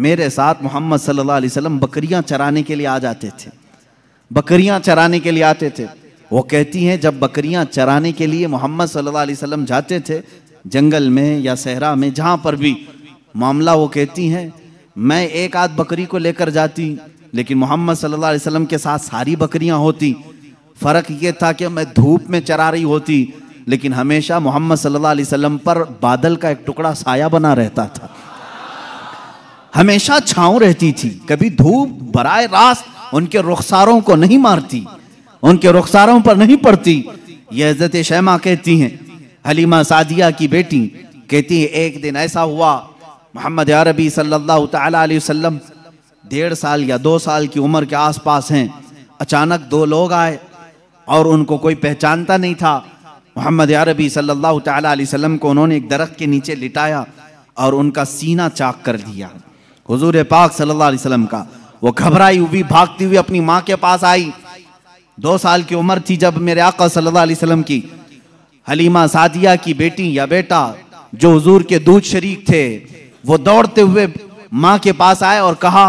मेरे साथ मोहम्मद सल्लल्लाहु अलैहि वसल्लम बकरियाँ चराने के लिए आ जाते थे, बकरियाँ चराने के लिए आते थे। वो कहती हैं जब बकरियां चराने के लिए मोहम्मद सल्लल्लाहु अलैहि वसल्लम जाते थे जंगल में या सहरा में, जहाँ पर भी मामला, वो कहती हैं मैं एक आध बकरी को लेकर जाती, लेकिन मोहम्मद सल्लल्लाहु अलैहि वसल्लम के साथ सारी बकरियां होती। फ़र्क ये था कि मैं धूप में चरा रही होती, लेकिन हमेशा मोहम्मद सल्लल्लाहु अलैहि वसल्लम पर बादल का एक टुकड़ा साया बना रहता था, हमेशा छाँव रहती थी, कभी धूप बराए रास्त उनके रुखसारों को नहीं मारती, उनके रुखसारों पर नहीं पड़ती। यह हजरत शमा कहती हैं, हलीमा सादिया की बेटी कहती है एक दिन ऐसा हुआ, मोहम्मद अरबी सल्लल्लाहु तआला अलैहि वसल्लम 1.5 साल या 2 साल की उम्र के आसपास हैं। अचानक 2 लोग आए और उनको कोई पहचानता नहीं था। मोहम्मद अरबी सल्लल्लाहु तआला अलैहि वसल्लम को उन्होंने एक दरख्त के नीचे लिटाया और उनका सीना चाक कर दिया, हुजूर पाक सल्लल्लाहु अलैहि वसल्लम का। वो घबराई हुई, भागती हुई अपनी माँ के पास आई। 2 साल की उम्र थी जब मेरे आका सल्लल्लाहु अलैहि वसल्लम की। हलीमा सादिया की बेटी या बेटा जो हुजूर के दूध शरीक थे, वो दौड़ते हुए माँ के पास आए और कहा,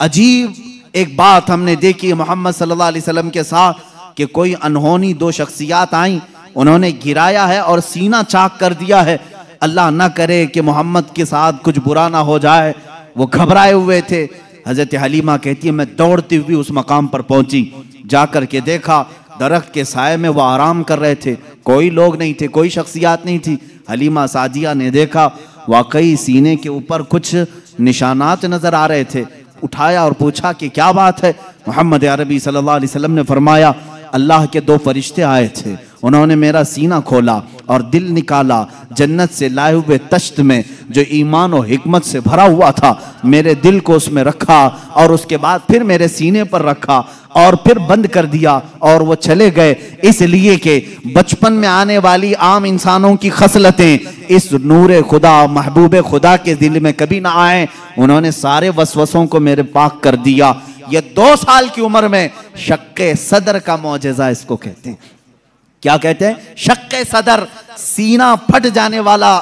अजीब एक बात हमने देखी मोहम्मद सल्लल्लाहु अलैहि वसल्लम के साथ कि कोई अनहोनी दो शख्सियात आईं, उन्होंने गिराया है और सीना चाक कर दिया है, अल्लाह ना करे कि मोहम्मद के साथ कुछ बुरा ना हो जाए। वो घबराए हुए थे। हज़रत हलीमा कहती है, मैं दौड़ती हुई उस मकाम पर पहुंची, जाकर के देखा दरख्त के साये में वो आराम कर रहे थे, कोई लोग नहीं थे, कोई शख्सियात नहीं थी। हलीमा सादिया ने देखा वाकई सीने के ऊपर कुछ निशानात नज़र आ रहे थे, उठाया और पूछा कि क्या बात है। मोहम्मद अरबी सल्लल्लाहु अलैहि वसल्लम ने फरमाया, अल्लाह के दो फरिश्ते आए थे, उन्होंने मेरा सीना खोला और दिल निकाला जन्नत से लाए हुए तश्त में जो ईमान और हिकमत से भरा हुआ था, मेरे दिल को उसमें रखा और उसके बाद फिर मेरे सीने पर रखा और फिर बंद कर दिया और वो चले गए। इसलिए कि बचपन में आने वाली आम इंसानों की खसलतें इस नूर खुदा महबूब खुदा के दिल में कभी ना आए। उन्होंने सारे वसवसों को मेरे पाक कर दिया। ये 2 साल की उम्र में शक्के सदर का मौजज़ा इसको कहते हैं। क्या कहते हैं? शक्के सदर, सीना फट जाने वाला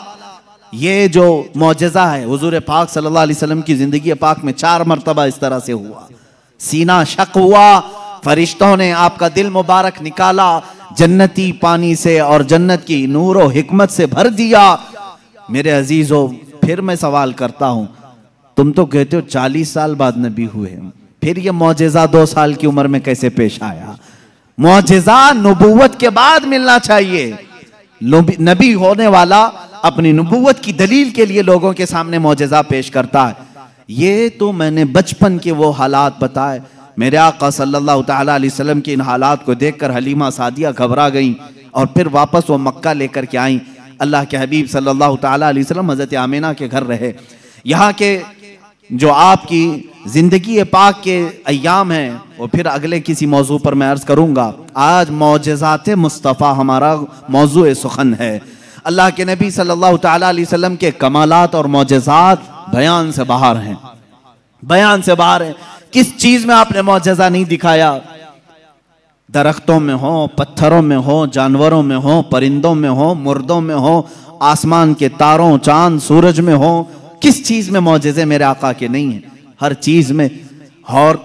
ये जो मौजज़ा है हुजूर पाक सल्लल्लाहु अलैहि वसल्लम की ज़िंदगी पाक में 4 मरतबा इस तरह से हुआ। सीना शक हुआ, फरिश्तों ने आपका दिल मुबारक निकाला जन्नती पानी से और जन्नत की नूर और हिकमत से भर दिया। मेरे अजीज़ों, फिर मैं सवाल करता हूँ, तुम तो कहते हो 40 साल बाद नबी हुए, फिर ये मौजज़ा 2 साल की उम्र में कैसे पेश आया? मौजज़ा नबूवत के बाद मिलना चाहिए। नबी होने वाला अपनी नबूवत की दलील के लिए लोगों के सामने मौजज़ा पेश करता है। ये तो मैंने बचपन के वो हालात बताए। मेरे आका सल्लल्लाहु तआला अलैहि वसल्लम के इन हालात को देखकर हलीमा सादिया घबरा गईं और फिर वापस वो मक्का लेकर के आईं। अल्लाह के हबीब सल्लल्लाहु तआला अलैहि वसल्लम हज़रत आमिना के घर रहे। यहाँ के जो आपकी ज़िंदगी पाक के अय्याम हैं और फिर अगले किसी मौजू पर मैं अर्ज़ करूँगा। आज मौजज़ात मुस्तफ़ा हमारा मौजू सुखन है। अल्लाह के नबी सल्लल्लाहु तआला अलैहि वसल्लम के कमालात और मौजज़ात बयान से बाहर हैं, बयान से बाहर हैं। किस चीज़ में आपने मौजज़ा नहीं दिखाया? दरख्तों में हो, पत्थरों में हो, जानवरों में हो, परिंदों में हो, मुर्दों में हो, आसमान के तारों, चाँद, सूरज में हो, किस चीज़ में मौजज़े मेरे आका के नहीं हैं? हर चीज़ में। और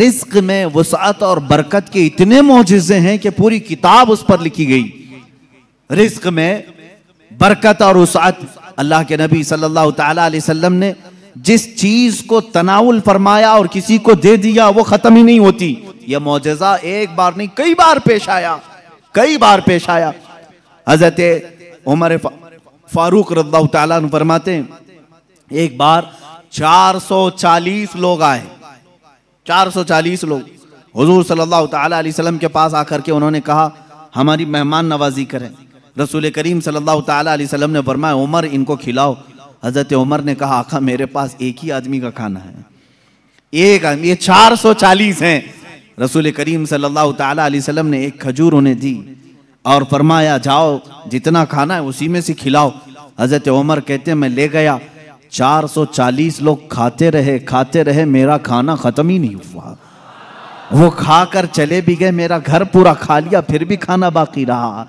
रिस्क में वसात और बरकत के इतने मौजज़े हैं कि पूरी किताब उस पर लिखी गई। रिस्क में बरकत और वसात, अल्लाह के नबी सल्लल्लाहु तआला अलैहि वसल्लम ने जिस चीज़ को तनाउल फरमाया और किसी को दे दिया वो ख़त्म ही नहीं होती। यह मौजज़ा एक बार नहीं कई बार पेश आया, कई बार पेश आया। हज़रत उमर फारूक रज़ियल्लाहु तआला अन्हु फरमाते हैं, एक बार 440 लोग आए, 440 लोग हुजूर सल्लल्लाहु तआला अलैहि वसल्लम के पास आकर के उन्होंने कहा, हमारी मेहमान नवाजी करें। रसूल करीम सल्लल्लाहु तआला अलैहि वसल्लम ने फरमाया, उमर इनको खिलाओ। हज़रत उमर ने कहा, आका मेरे पास एक ही आदमी का खाना है, एक आदमी, ये 440 हैं। रसूल करीम सल्लल्लाहु तआला अलैहि वसल्लम ने एक खजूर उन्हें दी और फरमाया, जाओ जितना खाना है उसी में से खिलाओ। हज़रत उमर कहते हैं, मैं ले गया। 440 लोग खाते रहे, खाते रहे, मेरा खाना ख़त्म ही नहीं हुआ। वो खा कर चले भी गए, मेरा घर पूरा खा लिया, फिर भी खाना बाकी रहा।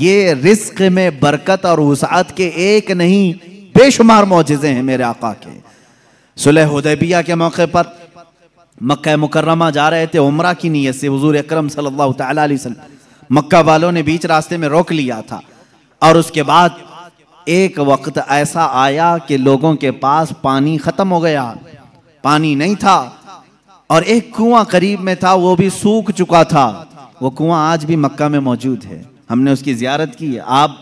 ये रिस्क में बरकत और वसाअत के एक नहीं बेशुमार मौजज़े हैं मेरे आका के। सुलह हुदैबिया के मौके पर मक्का मुकर्रमा जा रहे थे उमरा की नीयत से हुजूर अकरम सल्लल्लाहु तआला अलैहि वसल्लम। मक्का वालों ने बीच रास्ते में रोक लिया था और उसके बाद एक वक्त ऐसा आया कि लोगों के पास पानी ख़त्म हो गया, पानी नहीं था और एक कुआं करीब में था, वो भी सूख चुका था। वो कुआं आज भी मक्का में मौजूद है, हमने उसकी ज़ियारत की है। आप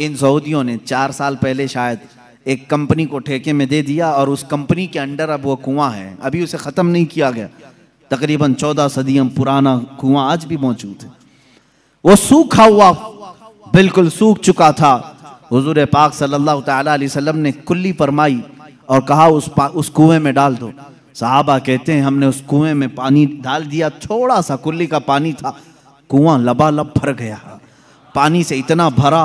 इन सऊदियों ने 4 साल पहले शायद एक कंपनी को ठेके में दे दिया और उस कंपनी के अंडर अब वो कुआं है, अभी उसे ख़त्म नहीं किया गया। तकरीबन 14 सदियाँ पुराना कुआं आज भी मौजूद है। वो सूखा हुआ, बिल्कुल सूख चुका था। हुजूर पाक सल्लल्लाहु तआला अलैहि वसल्लम ने कुल्ली फरमाई और कहा उस कुएं में डाल दो। सहाबा कहते हैं, हमने उस कुएं में पानी डाल दिया, थोड़ा सा कुल्ली का पानी था, कुआं लबालब भर गया। पानी से इतना भरा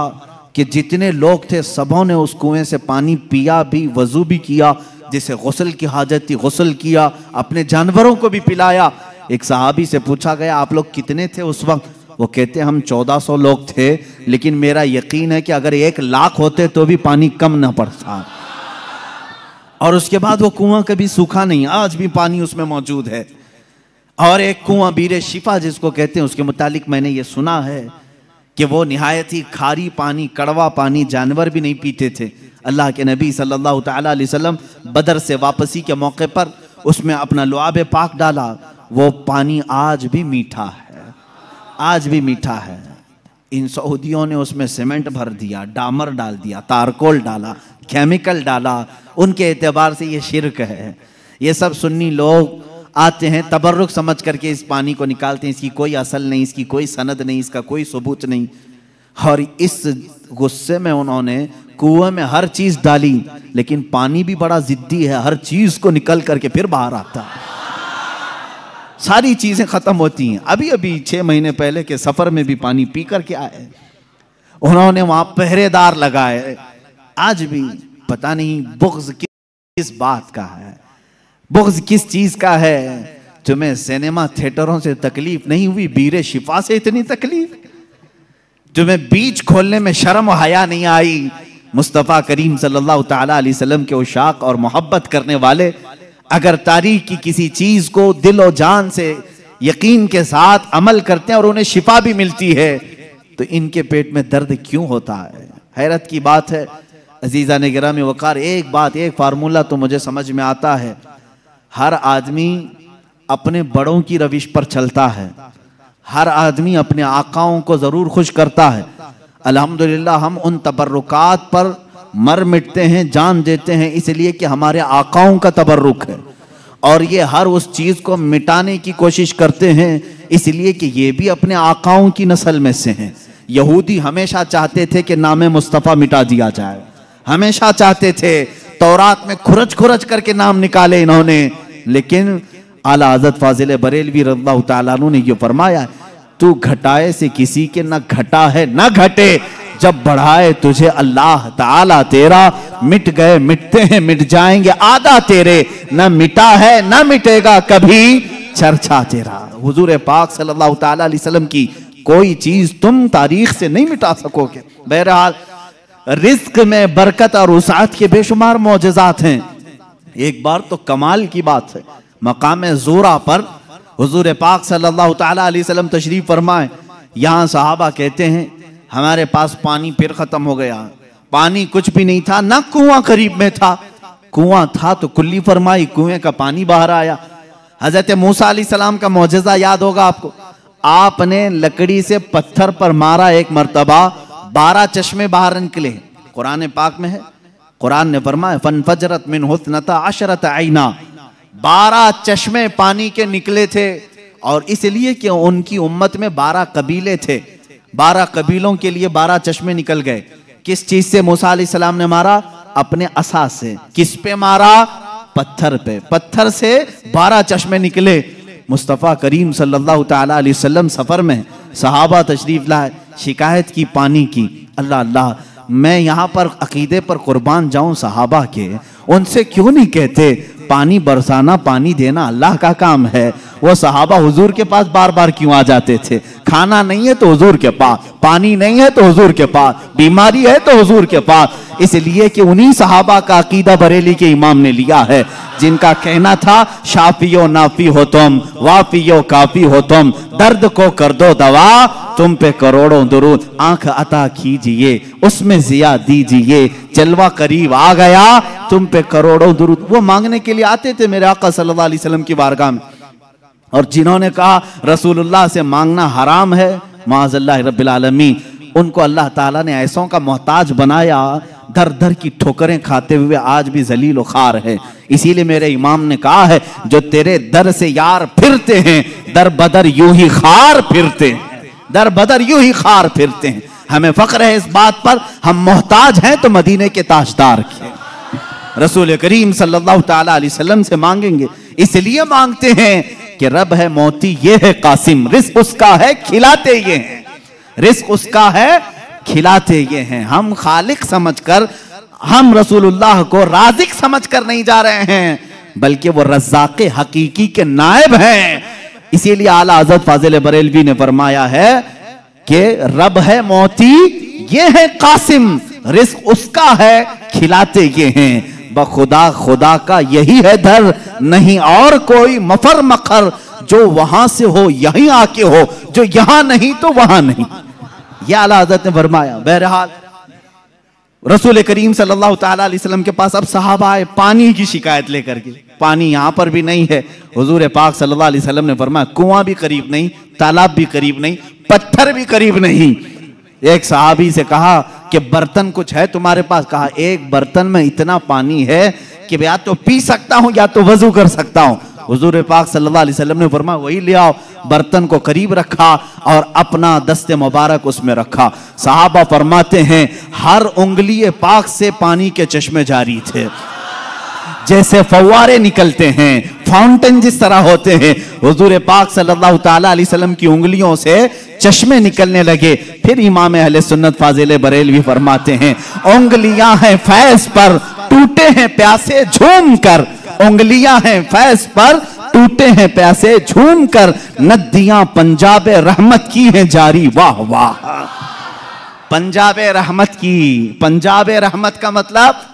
कि जितने लोग थे सबों ने उस कुएं से पानी पिया भी, वजू भी किया, जिसे गुस्ल की हाजत थी गुस्ल किया, अपने जानवरों को भी पिलाया। एक सहाबी से पूछा गया, आप लोग कितने थे उस वक्त? वो कहते हम 1400 लोग थे, लेकिन मेरा यकीन है कि अगर 1 लाख होते तो भी पानी कम ना पड़ता। और उसके बाद वो कुआं कभी सूखा नहीं, आज भी पानी उसमें मौजूद है। और एक कुआं बीर शिफा जिसको कहते हैं, उसके मुतालिक मैंने ये सुना है कि वो निहायत ही खारी पानी, कड़वा पानी जानवर भी नहीं पीते थे। अल्लाह के नबी सल्लल्लाहु तआला अलैहि वसल्लम बदर से वापसी के मौके पर उसमें अपना लुआब पाक डाला, वो पानी आज भी मीठा है, आज भी मीठा है। इन सऊदियों ने उसमें सीमेंट भर दिया, डामर डाल दिया, तारकोल डाला, केमिकल डाला। उनके एतबार से ये शिरक है। ये सब सुन्नी लोग आते हैं तबर्रुक समझ करके इस पानी को निकालते हैं, इसकी कोई असल नहीं, इसकी कोई सनद नहीं, इसका कोई सबूत नहीं। और इस गुस्से में उन्होंने कुएं में हर चीज़ डाली, लेकिन पानी भी बड़ा ज़िद्दी है, हर चीज़ को निकल करके फिर बाहर आता है, सारी चीज़ें ख़त्म होती हैं। अभी अभी 6 महीने पहले के सफ़र में भी पानी पी करके आए, उन्होंने वहाँ पहरेदार लगाए। आज भी पता नहीं बुग़्ज़ किस बात का है, बुग़्ज़ किस चीज़ का है। तुम्हें सिनेमा थिएटरों से तकलीफ़ नहीं हुई, बीरे शिफा से इतनी तकलीफ। तुम्हें बीच खोलने में शर्म हया नहीं आई। मुस्तफ़ा करीम सल्लल्लाहु तआला अलैहि वसल्लम के उशाक और मोहब्बत करने वाले अगर तारीख की किसी चीज़ को दिल और जान से यकीन के साथ अमल करते हैं और उन्हें शिफा भी मिलती है, तो इनके पेट में दर्द क्यों होता है? हैरत की बात है। अजीज़ा ने गिरामी वक़ार, एक बात, एक फार्मूला तो मुझे समझ में आता है। हर आदमी अपने बड़ों की रविश पर चलता है, हर आदमी अपने आकाओं को ज़रूर खुश करता है। अल्हम्दुलिल्लाह हम उन तबर्रुकात पर मर मिटते हैं, जान देते हैं, इसलिए कि हमारे आकाओं का तबर्रुक है। और ये हर उस चीज़ को मिटाने की कोशिश करते हैं, इसलिए कि ये भी अपने आकाओं की नस्ल में से हैं। यहूदी हमेशा चाहते थे कि नाम मुस्तफ़ा मिटा दिया जाए, हमेशा चाहते थे। तौरात में खुरच खुरच करके नाम निकाले इन्होंने। लेकिन आला हज़रत फाजिल बरेलवी रज़ियल्लाहु तआला अन्हु ने ये फरमाया, तू घटाए से किसी के ना घटा है ना घटे, जब बढ़ाए तुझे अल्लाह ताला तेरा। मिट गए, मिटते हैं, मिट जाएंगे आधा तेरे, ना मिटा है ना मिटेगा कभी चर्चा तेरा। हुजूर पाक सल्लल्लाहु ताला अलैहि वसल्लम की कोई चीज तुम तारीख से नहीं मिटा सकोगे। बहरहाल रिस्क में बरकत और वसाअत के बेशुमार मौजज़ात हैं। एक बार तो कमाल की बात है, मकाम ज़ूरा पर हुजूर पाक सल्लल्लाहु तआला अलैहि वसल्लम तशरीफ़ फरमाए। यहाँ सहाबा कहते हैं हमारे पास पानी फिर ख़त्म हो गया, पानी कुछ भी नहीं था, ना कुआं करीब में था, कुआं था तो कुल्ली फरमाई, कुएं का पानी बाहर आया। हज़रत मूसा अलैहि सलाम का मौजज़ा याद होगा आपको, आपने लकड़ी से पत्थर पर मारा एक मरतबा, 12 चश्मे बाहर निकले। कुरान पाक में है, कुरान ने फरमाया फनफजरत मिन हुस्नता अशरत आइना, 12 चश्मे पानी के निकले थे। और इसलिए कि उनकी उम्मत में 12 कबीले थे, 12 कबीलों के लिए 12 चश्मे निकल गए। किस चीज से मूसा अलैहि सलाम ने मारा? अपने असा से। किस पे मारा? पत्थर पे, पत्थर से 12 चश्मे निकले। मुस्तफ़ा करीम सल्लल्लाहु तआला अलैहि वसल्लम सफ़र में, सहाबा तशरीफ़ लाए, शिकायत की पानी की। अल्लाह अल्लाह, मैं यहाँ पर अकीदे पर कुर्बान जाऊँ सहाबा के, उनसे क्यों नहीं कहते पानी बरसाना, पानी देना अल्लाह का काम है। वो सहाबा हुजूर के पास बार बार क्यों आ जाते थे? खाना नहीं है तो हुजूर के पास, पानी नहीं है तो हुजूर के पास, बीमारी है तो हुजूर के पास। इसलिए कि उन्हीं सहाबा का अकीदा बरेली के इमाम ने लिया है, जिनका कहना था शाफियो नाफी हो तुम, वाफियो काफी हो तुम, दर्द को कर दो दवा, तुम पे करोड़ों दुरूद, आंख अता कीजिए उसमें जिया दीजिए, जलवा करीब आ गया, तुम पे करोड़ों दुरूद। वो मांगने के लिए आते थे मेरे आका सल्लल्लाहु अलैहि वसल्लम की बारगाह में। और जिन्होंने कहा रसूलुल्लाह से मांगना हराम है, माज़ल्लाह रब्बिल आलमीन, उनको अल्लाह ताला ने ऐसों का मोहताज बनाया, दर दर की ठोकरें खाते हुए आज भी जलील खार है। इसीलिए मेरे इमाम ने कहा है, जो तेरे दर से यार फिरते हैं, दर बदर यूं ही खार फिरते हैं, दर बदर यूं ही खार फिरते हैं। हमें फख्र है इस बात पर, हम मोहताज हैं तो मदीने के ताजदार के रसूल करीम सल्लल्लाहु तआला अलैहि वसल्लम से मांगेंगे। इसलिए मांगते हैं कि रब है मोती ये है कासिम, रिस्क उसका है खिलाते ये हैं, रिस्क उसका है खिलाते ये हैं। हम खालिक समझकर, हम रसूलुल्लाह को राज़िक समझकर नहीं जा रहे हैं, बल्कि वो रज़्ज़ाक़ हकीकी के नायब हैं। इसीलिए आला हज़रत फाज़िल बरेलवी ने फरमाया है कि रब है मोती ये है कासिम, रिस्क उसका है खिलाते ये हैं, बखुदा खुदा का यही है दर, नहीं और कोई मफर मखर, जो वहां से हो यहीं आके हो, जो यहां नहीं तो वहां नहीं। यह आला हज़रत ने फरमाया। बहरहाल रसूल करीम सल्लल्लाहु तआला अलैहि वसल्लम के पास अब सहाबा आए पानी की शिकायत लेकर के। पानी यहाँ पर भी नहीं है। हुजूर पाक सल्लल्लाहु अलैहि वसल्लम ने फरमाया कुआं भी करीब नहीं, तालाब भी करीब नहीं, पत्थर भी करीब नहीं। एक सहाबी से कहा कि बर्तन कुछ है तुम्हारे पास? कहा एक बर्तन में इतना पानी है कि या तो पी सकता हूँ या तो वजू कर सकता हूँ। हुजूर पाक सल्लल्लाहो अलैहि वसल्लम ने फरमाया वही ले आओ। बर्तन को करीब रखा और अपना दस्ते मुबारक उसमें रखा। सहाबा फरमाते हैं हर उंगली पाक से पानी के चश्मे जारी थे, जैसे फव्वारे निकलते हैं, फाउंटेन जिस तरह होते हैं। हुजूर पाक सल्लल्लाहु तआला अलैहि वसल्लम की उंगलियों से चश्मे निकलने लगे। फिर इमाम अहले सुन्नत फाजिल बरेलवी फरमाते हैं उंगलियां हैं फैज पर, टूटे हैं प्यासे झूम कर। उंगलियां हैं फैज पर, टूटे हैं प्यासे झूम कर, नदियां पंजाब रहमत की हैं जारी। वाह वाह, पंजाब रहमत की। पंजाब रहमत का मतलब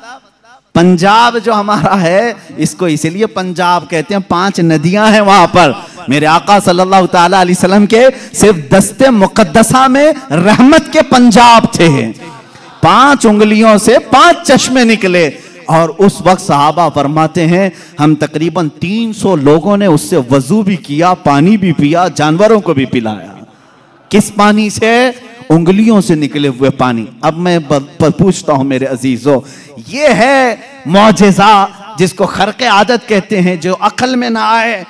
पंजाब जो हमारा है इसको इसीलिए पंजाब कहते हैं, 5 नदियां हैं वहां पर। मेरे आका सल्लल्लाहु तआला अलैहि वसल्लम के सिर्फ दस्ते मुकद्दसा में रहमत के पंजाब थे। 5 उंगलियों से 5 चश्मे निकले। और उस वक्त सहाबा फरमाते हैं हम तकरीबन 300 लोगों ने उससे वजू भी किया, पानी भी पिया, जानवरों को भी पिलाया। किस पानी से? उंगलियों से निकले हुए पानी। अब मैं पूछता हूं मेरे अजीजों, ये है मौजिजा जिसको खरके आदत कहते हैं, जो अकल में ना आए,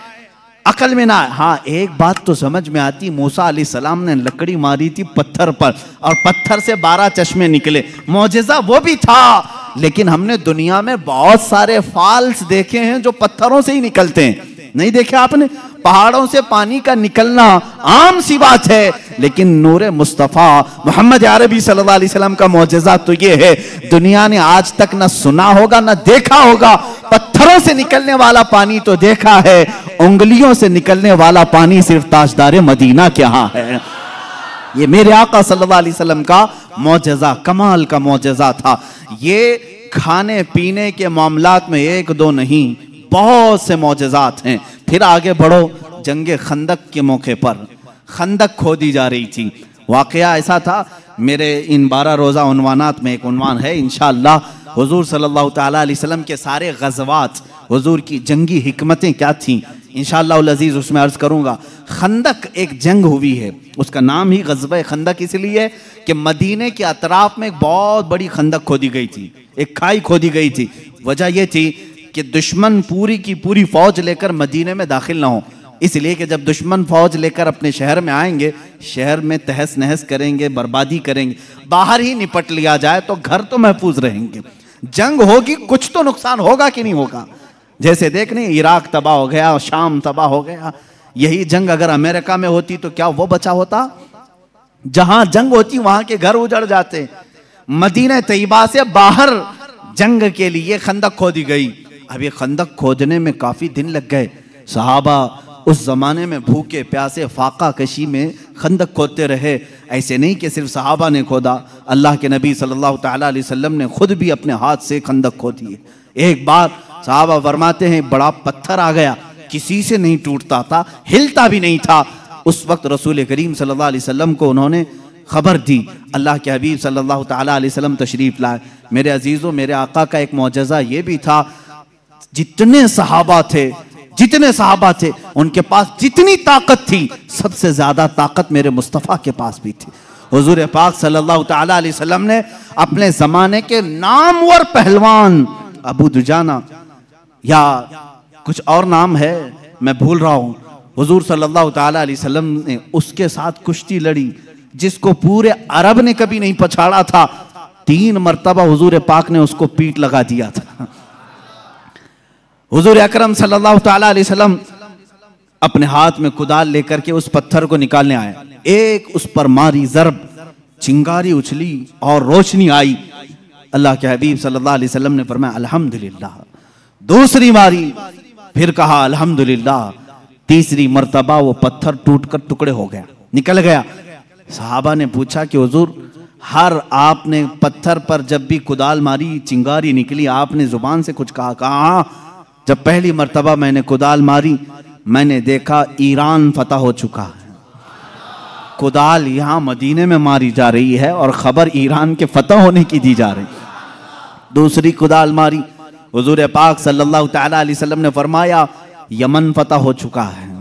अकल में ना आए। हाँ एक बात तो समझ में आती, मूसा अलैहि सलाम ने लकड़ी मारी थी पत्थर पर और पत्थर से 12 चश्मे निकले, मौजिजा वो भी था। लेकिन हमने दुनिया में बहुत सारे फॉल्स देखे हैं जो पत्थरों से ही निकलते हैं। नहीं देखा आपने? पहाड़ों से पानी का निकलना आम सी बात है, लेकिन नूर मुस्तफ़ा मोहम्मद अरबी सल्लल्लाहु अलैहि वसल्लम का मौजज़ा तो ये है दुनिया ने आज तक ना सुना होगा ना देखा होगा। पत्थरों से निकलने वाला पानी तो देखा है, उंगलियों से निकलने वाला पानी सिर्फ ताजदार मदीना के यहाँ है। ये मेरे आका सल्लल्लाहु अलैहि वसल्लम का मौजज़ा, कमाल का मौजज़ा था। ये खाने पीने के मामलात में 1-2 नहीं, बहुत से मौजज़ात हैं। फिर आगे बढ़ो, जंगे खंदक के मौके पर खंदक खोदी जा रही थी। वाकया ऐसा था, मेरे इन 12 रोज़ा उन्वानात में एक उन्वान है इंशाअल्लाह, हुजूर सल्लल्लाहु तआला अलैहि वसल्लम के सारे ग़ज़वात, हुजूर की जंगी हिकमतें क्या थीं, इंशाअल्लाहुल अज़ीज़ उसमें अर्ज़ करूँगा। खंदक एक जंग हुई है, उसका नाम ही ग़ज़वा खंदक इसलिए कि मदीने के अतराफ़ में एक बहुत बड़ी खंदक खोदी गई थी, एक खाई खोदी गई थी। वजह यह थी कि दुश्मन पूरी की पूरी फौज लेकर मदीने में दाखिल ना हो, इसलिए कि जब दुश्मन फौज लेकर अपने शहर में आएंगे, शहर में तहस नहस करेंगे, बर्बादी करेंगे, बाहर ही निपट लिया जाए तो घर तो महफूज रहेंगे। जंग होगी, कुछ तो नुकसान होगा कि नहीं होगा। जैसे देखने इराक तबाह हो गया, शाम तबाह हो गया। यही जंग अगर अमेरिका में होती तो क्या वो बचा होता? जहां जंग होती वहां के घर उजड़ जाते। मदीना तैयबा से बाहर जंग के लिए खंदक खोदी गई। अब ये खंदक खोदने में काफी दिन लग गए। सहाबा उस जमाने में भूखे प्यासे फाका कशी में खंदक खोदते रहे। ऐसे नहीं कि सिर्फ सहाबा ने खोदा, अल्लाह के नबी सल्लल्लाहु तआला अलैहि वसल्लम ने खुद भी अपने हाथ से खंदक खोदी। एक बार सहाबा फरमाते हैं बड़ा पत्थर आ गया, किसी से नहीं टूटता था, हिलता भी नहीं था। उस वक्त रसूल करीम सल्लल्लाहु अलैहि वसल्लम को उन्होंने खबर दी। अल्लाह के हबीब सल्लल्लाहु तआला अलैहि वसल्लम तशरीफ़ लाए। मेरे अजीज़ों, मेरे आका का एक मौजज़ा ये भी था, जितने सहाबा थे उनके पास जितनी ताकत थी, सबसे ज़्यादा ताकत मेरे मुस्तफ़ा के पास भी थी। हुज़ूर पाक सल्लल्लाहु तआला अलैहि वसल्लम ने अपने ज़माने के नामवर पहलवान अबू दुजाना, या कुछ और नाम है मैं भूल रहा हूँ, हुजूर सल्लल्लाहु तआला अलैहि वसल्लम ने उसके साथ कुश्ती लड़ी, जिसको पूरे अरब ने कभी नहीं पछाड़ा था। 3 मरतबा हुजूर पाक ने उसको पीट लगा दिया था। हुजूर अकरम सल्लल्लाहु तआला अलैहि वसल्लम अपने हाथ में कुदाल लेकर के उस पत्थर को निकालने आए। एक उस पर मारी जरब, चिंगारी उछली और रोशनी आई। अल्लाह के हबीब सल्लल्लाहु अलैहि वसल्लम ने फरमाया अल्हम्दुलिल्लाह। दूसरी मारी, फिर कहा अल्हम्दुलिल्लाह। तीसरी मर्तबा वो पत्थर टूटकर टुकड़े हो गया, निकल गया। सहाबा ने पूछा कि हुजूर, हर आपने पत्थर पर जब भी कुदाल मारी चिंगारी निकली, आपने जुबान से कुछ कहा? कहा जब पहली मर्तबा मैंने कुदाल मारी मैंने देखा ईरान फतह हो चुका है। कुदाल यहाँ मदीने में मारी जा रही है और खबर ईरान के फतह होने की दी जा रही है। दूसरी कुदाल मारी, हुजूर पाक सल्लल्लाहु तआला अलैहि वसल्लम ने फरमाया यमन फतह हो चुका है।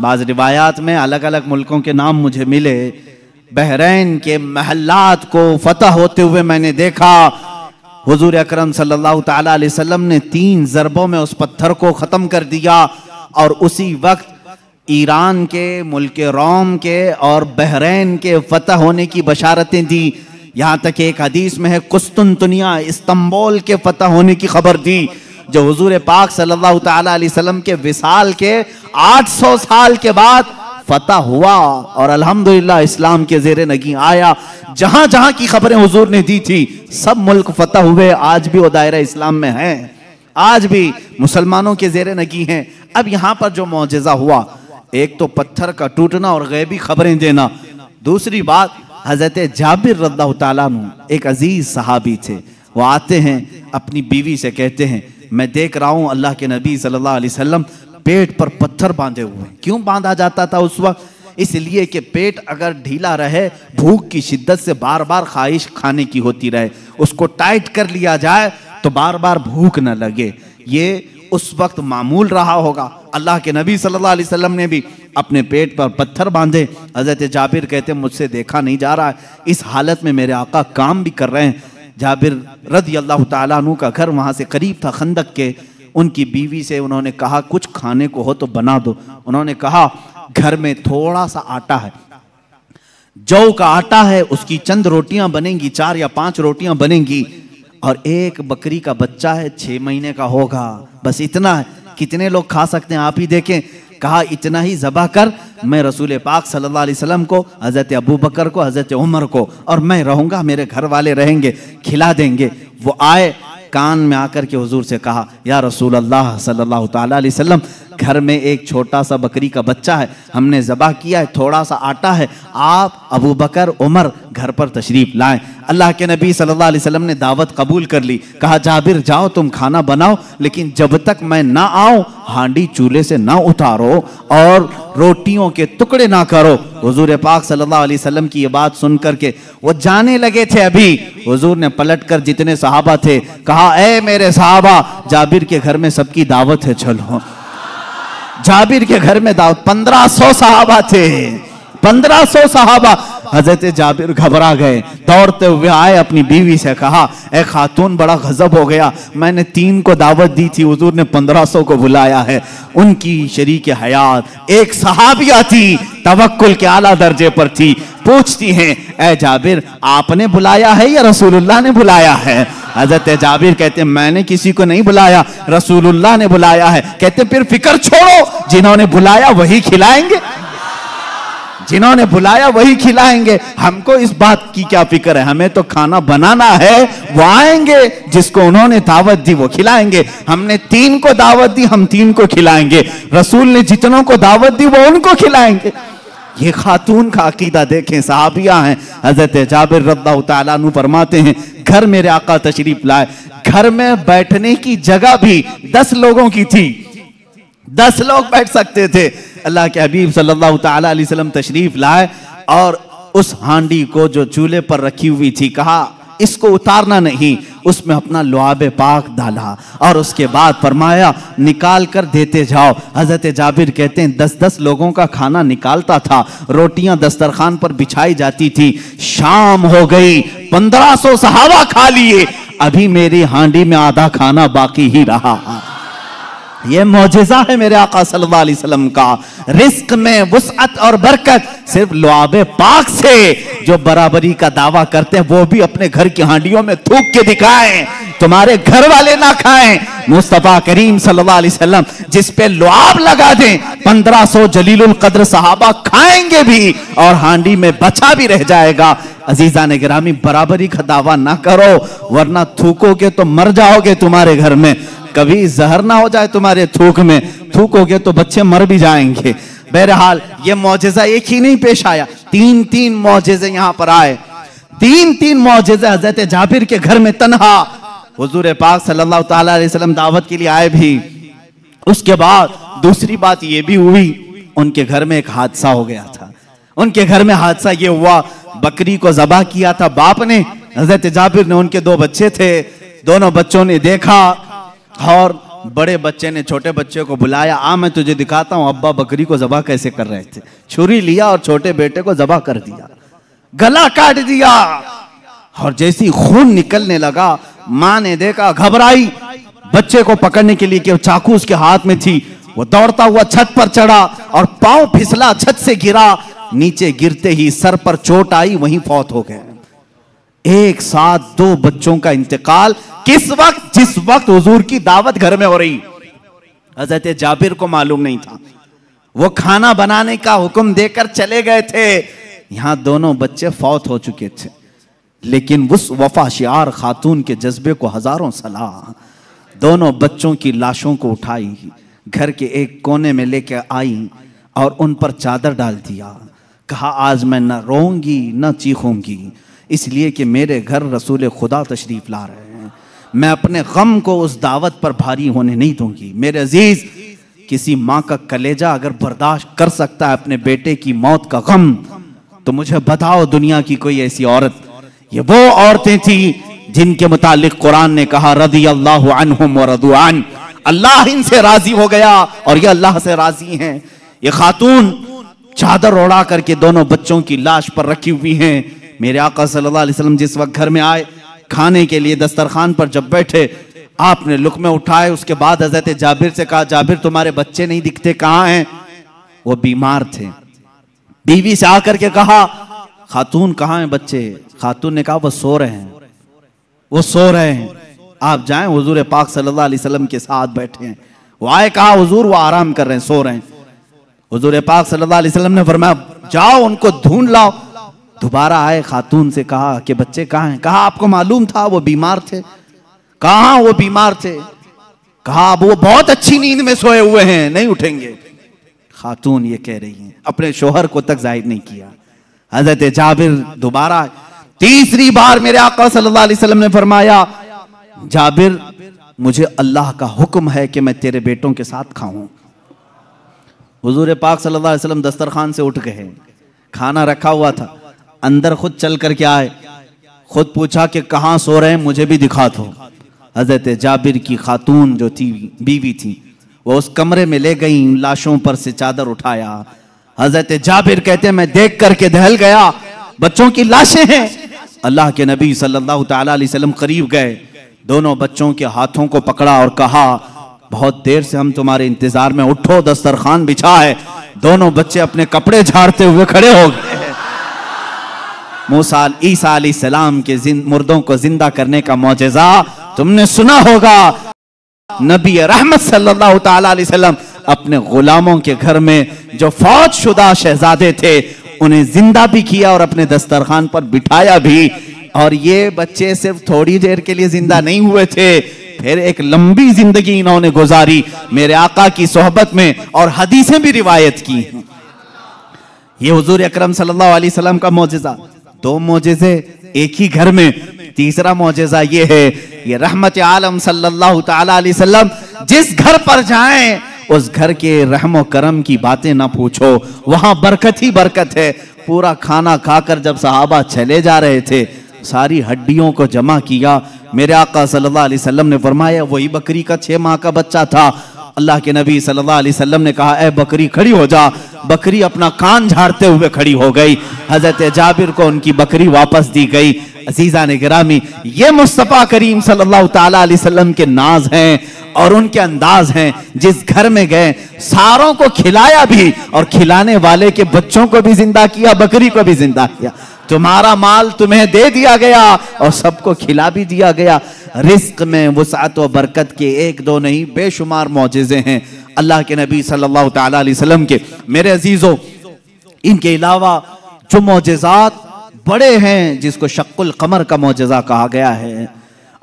बाज़ रिवायात में अलग अलग मुल्कों के नाम मुझे मिले। बहरीन के महल्लात को फतह होते हुए मैंने देखा। हुजूर अकरम सल्लल्लाहु तआला अलैहि वसल्लम ने 3 ज़रबों में उस पत्थर को ख़त्म कर दिया और उसी वक्त ईरान के, मुल्क रोम के और बहरीन के फतह होने की बशारतें दी। यहाँ तक एक हदीस में है कुस्तुनतुनिया, इस्तंबुल के फतह होने की खबर दी, जो हुजूर पाक सल्लल्लाहु तआला अलैहि वसल्लम के विसाल के 800 साल के बाद फतह हुआ और अल्हम्दुलिल्लाह इस्लाम के जेर नगी आया। जहाँ जहाँ की खबरें हुजूर ने दी थी सब मुल्क फतह हुए। आज भी वो दायरा इस्लाम में है, आज भी मुसलमानों के जेर नगी हैं। अब यहाँ पर जो मौजज़ा हुआ, एक तो पत्थर का टूटना और गैबी खबरें देना, दूसरी बात हज़रत जाबिर रज़ियल्लाहु ताला अन्हु एक अजीज़ सहाबी थे। वो आते हैं अपनी बीवी से कहते हैं मैं देख रहा हूँ अल्लाह के नबी सल्लल्लाहु अलैहि वसल्लम पेट पर पत्थर बांधे हुए। क्यों बांधा जाता था उस वक्त? इसलिए कि पेट अगर ढीला रहे, भूख की शिद्दत से बार बार ख्वाहिश खाने की होती रहे, उसको टाइट कर लिया जाए तो बार बार भूख न लगे। ये उस वक्त मामूल रहा होगा। अल्लाह के नबी सल्लल्लाहु अलैहि वसल्लम ने भी अपने पेट पर पत्थर बांधे। हज़रत जाबिर कहते मुझसे देखा नहीं जा रहा है, इस हालत में मेरे आका काम भी कर रहे हैं। जाबिर रज़ियल्लाहु ताला अन्हु का घर वहाँ से करीब था, खंदक के। उनकी बीवी से उन्होंने कहा कुछ खाने को हो तो बना दो। उन्होंने कहा घर में थोड़ा सा आटा है, जौ का आटा है, उसकी चंद रोटियाँ बनेंगी, 4 या 5 रोटियाँ बनेंगी, और एक बकरी का बच्चा है 6 महीने का होगा, बस इतना है, कितने लोग खा सकते हैं आप ही देखें। कहा इतना ही ज़बह कर, मैं रसूल पाक सल्लल्लाहु अलैहि वसल्लम को, हज़रत अबू बकर को, हज़रत उमर को, और मैं रहूँगा, मेरे घर वाले रहेंगे, खिला देंगे। वो आए, कान में आकर के हुजूर से कहा या रसूल अल्लाह सल्लल्लाहु तआला अलैहि वसल्लम, घर में एक छोटा सा बकरी का बच्चा है, हमने ज़बह किया है, थोड़ा सा आटा है, आप अबू बकर उमर घर पर तशरीफ़ लाएं। अल्लाह के नबी सल्लल्लाहु अलैहि वसल्लम ने दावत कबूल कर ली। कहा जाबिर जाओ तुम खाना बनाओ, लेकिन जब तक मैं ना आऊँ हांडी चूल्हे से ना उतारो और रोटियों के टुकड़े ना करो। हुजूर पाक सल्लल्लाहु अलैहि वसल्लम की ये बात सुन करके वो जाने लगे थे। अभी हुजूर ने पलट कर जितने सहाबा थे कहा ए मेरे सहाबा, जाबिर के घर में सबकी दावत है, चलो। जाबिर के घर में दावत, 1500 सहाबा थे, 1500 सहाबा। हजरत जाबिर घबरा गए, दौड़ते हुए आए, अपनी बीवी से कहा ए खातून, बड़ा गजब हो गया, मैंने 3 को दावत दी थी, हुजूर ने 1500 को बुलाया है। उनकी शरीक हयात एक सहाबिया थी, तवक्कुल के आला दर्जे पर थी, पूछती हैं ए जाबिर आपने बुलाया है या रसूलुल्लाह ने बुलाया है? हजरत जाबिर कहते मैंने किसी को नहीं बुलाया, रसूलुल्लाह ने बुलाया है। कहते फिर फिक्र छोड़ो, जिन्होंने बुलाया वही खिलाएंगे, जिन्होंने बुलाया वही खिलाएंगे, हमको इस बात की क्या फिक्र है, हमें तो खाना बनाना है, वो आएंगे, जिसको उन्होंने दावत दी वो खिलाएंगे। हमने 3 को दावत दी, हम 3 को खिलाएंगे, रसूल ने जितनों को दावत दी वो उनको खिलाएंगे। ये खातून का अकीदा देखें, सहाबिया हैं। हजरत जाबिर रज़ियल्लाहु तआला अन्हु फरमाते हैं घर मेरे आका तशरीफ लाए, घर में बैठने की जगह भी 10 लोगों की थी, 10 लोग बैठ सकते थे। अल्लाह के हबीब सल्लल्लाहु तआला अलैहि वसल्लम तशरीफ लाए और उस हांडी को जो चूल्हे पर रखी हुई थी कहा इसको उतारना नहीं, उसमें अपना लुआब पाक डाला और उसके बाद फरमाया निकाल कर देते जाओ। हज़रत जाबिर कहते हैं 10-10 लोगों का खाना निकालता था, रोटियां दस्तरखान पर बिछाई जाती थी। शाम हो गई, 1500 सहाबा खा लिए, अभी मेरी हांडी में आधा खाना बाकी ही रहा। ये मौजज़ा है मेरे आका सल्लल्लाहु अलैहि वसल्लम का। रिस्क में वुसअत और बरकत सिर्फ लुआबे पाक से, जो बराबरी का दावा करते हैं वो भी अपने घर की हांडियों में थूक के दिखाएं, तुम्हारे घर वाले ना खाएं। मुस्तफ़ा करीम सल्लल्लाहु अलैहि वसल्लम जिस पे लुआब लगा दें, 1500 जलीलुल कद्र सहाबा खाएंगे भी और हांडी में बचा भी रह जाएगा। अजीज़ान गिरामी, बराबरी का दावा ना करो वरना थूकोगे तो मर जाओगे, तुम्हारे घर में कभी जहर ना हो जाए, तुम्हारे थूक में, थूकोगे तो बच्चे मर भी जाएंगे। बहरहाल ये मौजज़ा एक ही नहीं पेश आया, तीन तीन मौजिज़े यहाँ पर आए, तीन तीन मौजिज़े हजरत जाबिर के घर में तनहा हुजूर पाक सल्लल्लाहु अलैहि वसल्लम दावत के लिए आए भी। उसके बाद दूसरी बात यह भी हुई, उनके घर में एक हादसा हो गया था। उनके घर में हादसा ये हुआ, बकरी को जबा किया था बाप ने, हजरत जाबिर ने, उनके दो बच्चे थे, दोनों बच्चों ने देखा और बड़े बच्चे ने छोटे बच्चे को बुलाया, आ मैं तुझे दिखाता हूँ अब्बा बकरी को जबा कैसे कर रहे थे। छुरी लिया और छोटे बेटे को जबा कर दिया, गला काट दिया और जैसी खून निकलने लगा माँ ने देखा, घबराई, बच्चे को पकड़ने के लिए कि चाकू उसके हाथ में थी। वो दौड़ता हुआ छत पर चढ़ा और पाँव फिसला, छत से गिरा, नीचे गिरते ही सर पर चोट आई, वहीं फौत हो गए। एक साथ दो बच्चों का इंतकाल किस वक्त, जिस वक्त हुजूर की दावत घर में हो रही। हजरत जाबिर को मालूम नहीं था, वो खाना बनाने का हुक्म देकर चले गए थे, यहां दोनों बच्चे फौत हो चुके थे। लेकिन उस वफा शियार खातून के जज्बे को हजारों सलाह। दोनों बच्चों की लाशों को उठाई, घर के एक कोने में लेकर आई और उन पर चादर डाल दिया, कहा आज मैं न रोऊंगी न चीखूंगी, इसलिए कि मेरे घर रसूल खुदा तशरीफ ला रहे हैं, मैं अपने गम को उस दावत पर भारी होने नहीं दूंगी। मेरे अजीज, किसी माँ का कलेजा अगर बर्दाश्त कर सकता है अपने बेटे की मौत का गम, तो मुझे बताओ दुनिया की कोई ऐसी औरत। ये वो औरतें थी जिनके मुतालिक कुरान ने कहा रदी अल्लाहु अन्हुम व रदुआन, अल्लाह इनसे राजी हो गया और ये अल्लाह से राजी हैं। ये खातून चादर ओढ़ा करके दोनों बच्चों की लाश पर रखी हुई हैं। मेरे आका सल्लल्लाहु अलैहि वसल्लम जिस वक्त घर में आए खाने के लिए, दस्तरखान पर जब बैठे, आपने लुक्मे उठाए। उसके बाद हजरत जाबिर से कहा, जाबिर तुम्हारे बच्चे नहीं दिखते, कहाँ हैं? वो बीमार थे। बीवी से आकर के कहा, खातून कहाँ हैं बच्चे? खातून ने कहा वो सो रहे हैं, वो सो रहे हैं, आप जाएं हुजूर पाक सल्लल्लाहु अलैहि वसल्लम के साथ बैठे हैं। वो आए, कहा हुजूर वो आराम कर रहे हैं, सो रहे हैं। हुजूर पाक सल्लल्लाहु अलैहि वसल्लम ने फरमाया जाओ उनको ढूंढ लाओ। दोबारा आए, खातून से कहा कि बच्चे कहाँ हैं? कहा आपको मालूम था वो बीमार थे। कहा वो बीमार थे? कहा वो बहुत अच्छी नींद में सोए हुए हैं, नहीं उठेंगे। खातून ये कह रही हैं, अपने शोहर को तक जाहिर नहीं किया। हजरत जाबिर दोबारा तीसरी बार मेरे आका सल्लल्लाहु अलैहि वसल्लम ने फरमाया, जाबिर मुझे अल्लाह का हुक्म है कि मैं तेरे बेटों के साथ खाऊं। हुजूर पाक सल्लल्लाहु अलैहि वसल्लम दस्तरखान से उठ गए, खाना रखा हुआ था, अंदर खुद चल करके आए, खुद पूछा कि कहाँ सो रहे हैं, मुझे भी दिखा दो। हजरत जाबिर की खातून जो थी, बीवी थी, वो उस कमरे में ले गई, लाशों पर से चादर उठाया। हजरत जाबिर कहते मैं देख करके दहल गया, बच्चों की लाशें हैं। अल्लाह के नबी सल्लल्लाहु ताला अलैहि वसल्लम करीब गए, दोनों बच्चों के हाथों को पकड़ा और कहा बहुत देर से हम तुम्हारे इंतजार में, उठो, दस्तरखान बिछाए। दोनों बच्चे अपने कपड़े झाड़ते हुए खड़े हो गए। मूसा ईसा अलैहिस्सलाम के मुर्दों को जिंदा करने का मौजज़ा तुमने सुना होगा। नबी रहमत सल्लल्लाहु ताला अलैहि वसल्लम अपने गुलामों के घर में जो फौज शुदा शहजादे थे उन्हें जिंदा भी किया और अपने दस्तरखान पर बिठाया भी। और ये बच्चे सिर्फ थोड़ी देर के लिए जिंदा नहीं हुए थे, फिर एक लंबी जिंदगी इन्होंने गुजारी मेरे आका की सोहबत में, और हदीसें भी रिवायत की। ये हुजूर अकरम सल्लल्लाहु अलैहि वसल्लम का मौजज़ा, दो मौजिज़े एक ही घर में। तीसरा मौजिज़ा ये है, ये रहमत आलम सल्लल्लाहु ताला अलैहि वसल्लम जिस घर पर जाएं उस घर के रहमो करम की बातें ना पूछो, वहां बरकत ही बरकत है। पूरा खाना खाकर जब सहाबा चले जा रहे थे, सारी हड्डियों को जमा किया। मेरे आका सल्लल्लाहु अलैहि वसल्लम ने फरमाया वही बकरी का 6 माह का बच्चा था। अल्लाह के नबी सल्लल्लाहु अलैहि वसल्लम ने कहा ए बकरी खड़ी हो जा, बकरी अपना कान झाड़ते हुए खड़ी हो गई। हजरत जाबिर को उनकी बकरी वापस दी गई। अजीजा ने गिरामी, ये मुस्तफ़ा करीम सल्लल्लाहु ताला अलैहि वसल्लम के नाज हैं और उनके अंदाज हैं। जिस घर में गए सारों को खिलाया भी और खिलाने वाले के बच्चों को भी जिंदा किया, बकरी को भी जिंदा किया। तुम्हारा माल तुम्हें दे दिया गया और सबको खिला भी दिया गया। रिस्क में वुसअत व बरकत के एक दो नहीं बेशुमार मौजिज़े हैं अल्लाह के नबी सल्लल्लाहु ताला अलैहि वसल्लम के। मेरे अजीजों, इनके अलावा जो मौजिज़ात बड़े हैं, जिसको शक्ल कमर का मौजिज़ा कहा गया है,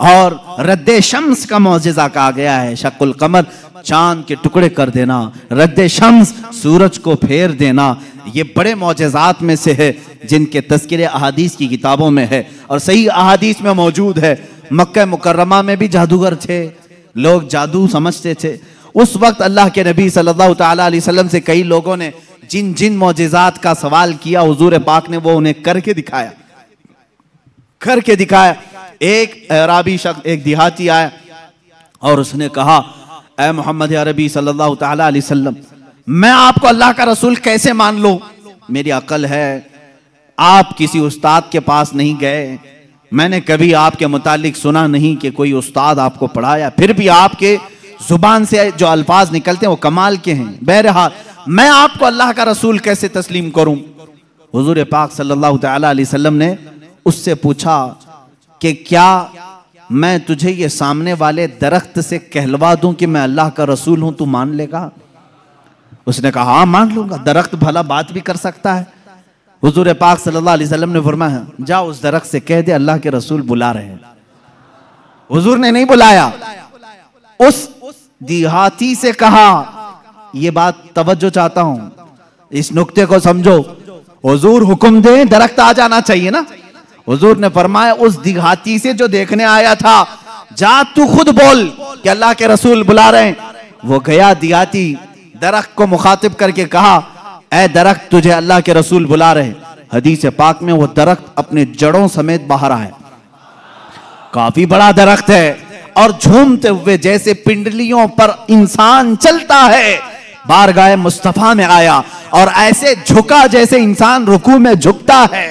और रद्दे शम्स का मौजिज़ा कहा गया है, शक्ल कमर चांद के टुकड़े कर देना, रद्दे शम्स सूरज को फेर देना, ये बड़े मौजिज़ात में से है जिनके तज़किरे अहादीस की किताबों में है और सही अहादीस में मौजूद है। मक्का मुकर्रमा में भी जादूगर थे, लोग जादू समझते थे। उस वक्त अल्लाह के नबी सल्लल्लाहु तआला अलैहि वसल्लम से कई लोगों ने जिन जिन मौजिज़ात का सवाल किया हुजूर पाक ने वो उन्हें करके दिखाया, करके दिखाया। एक अरबी शख्स, एक देहाती आया और उसने कहा, ए मोहम्मद अरबी सल्लल्लाहु तआला अलैहि वसल्लम, मैं आपको अल्लाह का रसूल कैसे मान लूं? मेरी अकल है, आप किसी उस्ताद के पास नहीं गए, मैंने कभी आपके मुतालिक सुना नहीं कि कोई उस्ताद आपको पढ़ाया, फिर भी आपके जुबान से जो अल्फाज निकलते हैं वो कमाल के हैं। बहरहाल मैं आपको अल्लाह का रसूल कैसे तस्लीम करूं? हुजूर पाक सल्लल्लाहु तआला अलैहि वसल्लम ने उससे पूछा कि क्या मैं तुझे ये सामने वाले दरख्त से कहलवा दूं कि मैं अल्लाह का रसूल हूं, तू मान लेगा? उसने कहा हाँ मान लूंगा, दरख्त भला बात भी कर सकता है। हुजूर पाक सल्लल्लाहु अलैहि वसल्लम ने फरमाया, जा उस दरख्त से कह दे अल्लाह के रसूल बुला रहे हैं। हुजूर ने नहीं बुलाया, उस देहाती से कहा, ये बात तवज्जो चाहता हूं, इस नुक्ते को समझो, हुजूर हुक्म दे दरख्त आ जाना चाहिए ना। हुजूर ने फरमाया उस दिघाती से जो देखने आया था, जा तू खुद बोल कि अल्लाह के रसूल बुला रहे हैं। वो गया दिघाती, दरख्त को मुखातिब करके कहा, ऐ दरख्त तुझे अल्लाह के रसूल बुला रहे हैं। हदीस पाक में वो दरख्त अपने जड़ों समेत बाहर आया, काफी बड़ा दरख्त है और झूमते हुए जैसे पिंडलियों पर इंसान चलता है बारगाह मुस्तफा में आया और ऐसे झुका जैसे इंसान रुकू में झुकता है।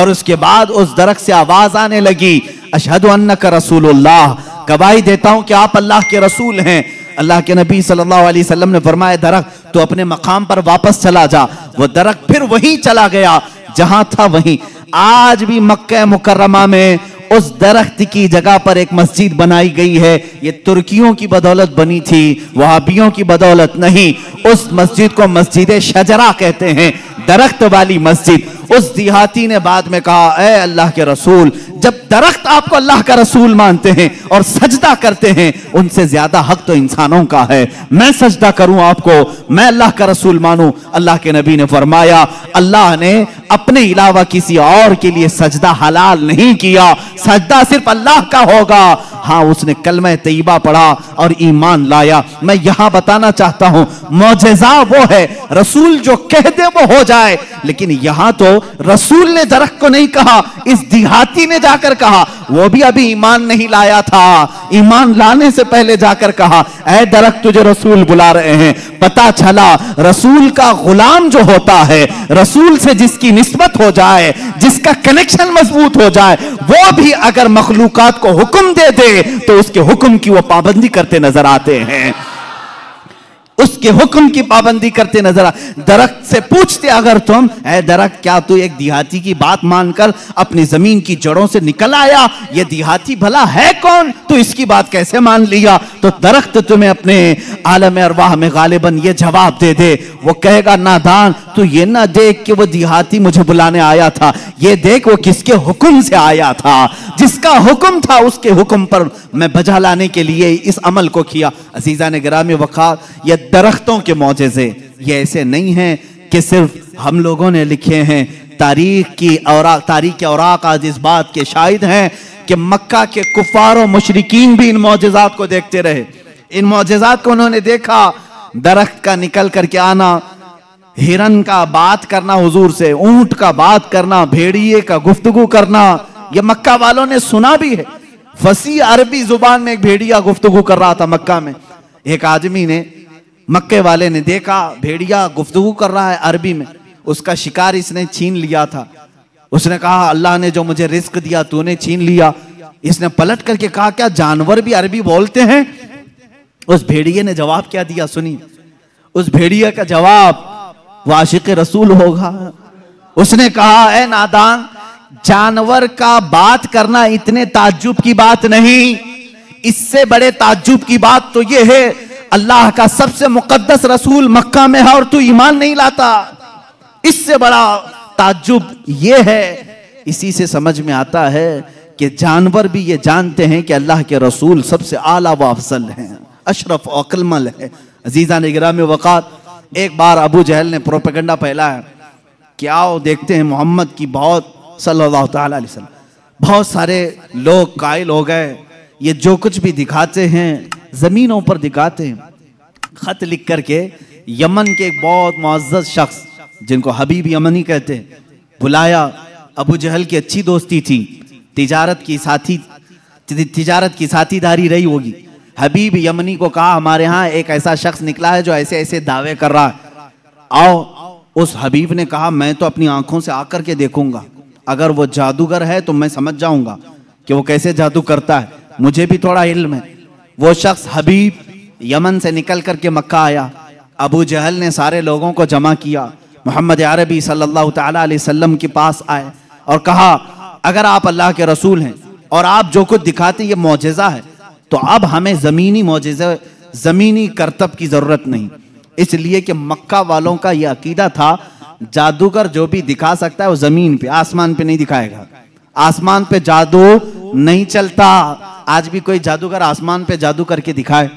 और उसके बाद उस दरख्त से आवाज आने लगी, अशहदु अन्नका रसूलुल्लाह, गवाही देता हूं कि आप अल्लाह के रसूल हैं। अल्लाह के नबी सल्लल्लाहु अलैहि वसल्लम ने फरमाया, दरख्त तो अपने मकाम पर वापस चला जा। वो दरख्त फिर वहीं चला गया जहां था वहीं। आज भी मक्का मुकर्रमा में उस दरख्त की जगह पर एक मस्जिद बनाई गई है, ये तुर्कियों की बदौलत बनी थी, वहाबियों की बदौलत नहीं। उस मस्जिद को मस्जिद शजरा कहते हैं, दरख्त वाली मस्जिद। उस देहाती ने बाद में कहा, ए अल्लाह के रसूल, जब दरख्त आपको अल्लाह का रसूल मानते हैं और सजदा करते हैं, उनसे ज्यादा हक तो इंसानों का है, मैं सजदा करूं आपको, मैं अल्लाह का रसूल मानूं? अल्लाह के नबी ने फरमाया, अल्लाह ने अपने अलावा किसी और के लिए सजदा हलाल नहीं किया, सजदा सिर्फ अल्लाह का होगा। हाँ, उसने कलमा तैयबा पढ़ा और ईमान लाया। मैं यहाँ बताना चाहता हूँ, मौजज़ा वो है, रसूल जो कह दे वो हो जाए, लेकिन यहाँ तो रसूल ने दरख्त को नहीं कहा, इस देहाती ने जाकर कहा, वो भी अभी ईमान नहीं लाया था, ईमान लाने से पहले जाकर कहा, ऐ दरख्त तुझे रसूल बुला रहे हैं। पता चला रसूल का गुलाम जो होता है, रसूल से जिसकी निस्बत हो जाए, जिसका कनेक्शन मजबूत हो जाए, वो भी अगर मखलूकात को हुक्म दे दे तो उसके हुक्म की वो पाबंदी करते नजर आते हैं, उसके हुक्म की पाबंदी करते नजर आ। दरख्त से पूछते अगर तुम, ऐ दरख्त क्या तू एक देहाती की बात मानकर अपनी जमीन की जड़ों से निकल आया, ये देहाती भला है कौन, तू इसकी बात कैसे मान लिया? तो दरख्त तुम्हें अपने आलम अरवाह में गालिबन ये जवाब दे दे, वो कहेगा, नादान तू ये ना देख कि वो देहाती मुझे बुलाने आया था, ये देख वो किसके हुक्म से आया था, जिसका हुक्म था उसके हुक्म पर मैं बजा लाने के लिए इस अमल को किया। अजीजा ने गिरामी वक़ार, यह दरख्तों के मौजज़े ये ऐसे नहीं हैं कि सिर्फ हम लोगों ने लिखे हैं, तारीख के औराक आज इस बात के शाहिद हैं कि मक्का के कुफार और मुशरिकीन भी इन मौजज़ात को देखते रहे, इन मौजज़ात को उन्होंने देखा, दरख्त का निकल करके आना, हिरन का बात करना हुजूर से, ऊंट का बात करना, भेड़िए का गुफ्तगू करना, ये मक्का वालों ने सुना भी है। फसी अरबी जुबान में एक भेड़िया गुफ्तगू कर रहा था मक्का में, एक आदमी ने, मक्के वाले ने देखा भेड़िया गुफ्तगू कर रहा है अरबी में, उसका शिकार इसने छीन लिया था। उसने कहा, अल्लाह ने जो मुझे रिस्क दिया तूने छीन लिया। इसने पलट करके कहा, क्या जानवर भी अरबी बोलते हैं? उस भेड़िए ने जवाब क्या दिया सुनी? उस भेड़िए का जवाब वो आशिक रसूल होगा। उसने कहा, ऐ नादान, जानवर का बात करना इतने ताज्जुब की बात नहीं, इससे बड़े ताज्जुब की बात तो ये है, अल्लाह का सबसे मुकद्दस रसूल मक्का में है और तू ईमान नहीं लाता, इससे बड़ा ताज्जुब ये है। इसी से समझ में आता है कि जानवर भी ये जानते हैं कि अल्लाह के रसूल सबसे आला व अफजल हैं, अशरफ और अक्लमल है। अजीज़ान इकराम वक़ात, एक बार अबू जहल ने प्रोपेगेंडा फैलाया कि आओ देखते हैं मोहम्मद की बहुत सल्लल्लाहु तआला अलैहि वसल्लम। बहुत सारे लोग कायल हो गए, ये जो कुछ भी दिखाते हैं ज़मीनों पर दिखाते हैं। ख़त लिख करके यमन के एक बहुत मुअज़्ज़ज़ शख्स जिनको हबीब यमनी कहते हैं बुलाया। अबू जहल की अच्छी दोस्ती थी, तिजारत की साथीदारी रही होगी। हबीब यमनी को कहा हमारे यहाँ एक ऐसा शख्स निकला है जो ऐसे ऐसे दावे कर रहा है, आओ। उस हबीब ने कहा मैं तो अपनी आंखों से आकर के देखूंगा, अगर वो जादूगर है तो मैं समझ जाऊंगा कि वो कैसे जादू करता है, मुझे भी थोड़ा इल्म है। वो शख्स हबीब यमन से निकल करके मक्का आया। अबू जहल ने सारे लोगों को जमा किया, मोहम्मद अरबी सल्लल्लाहु तआला अलैहि वसल्लम के पास आए और कहा अगर आप अल्लाह के रसूल हैं और आप जो कुछ दिखाते ये मौजज़ा है, तो अब हमें ज़मीनी मौजज़े, ज़मीनी करतब की ज़रूरत नहीं। इसलिए कि मक्का वालों का यह अकीदा था जादूगर जो भी दिखा सकता है वो ज़मीन पे, आसमान पे नहीं दिखाएगा, आसमान पे जादू नहीं चलता। आज भी कोई जादूगर आसमान पे जादू करके दिखाए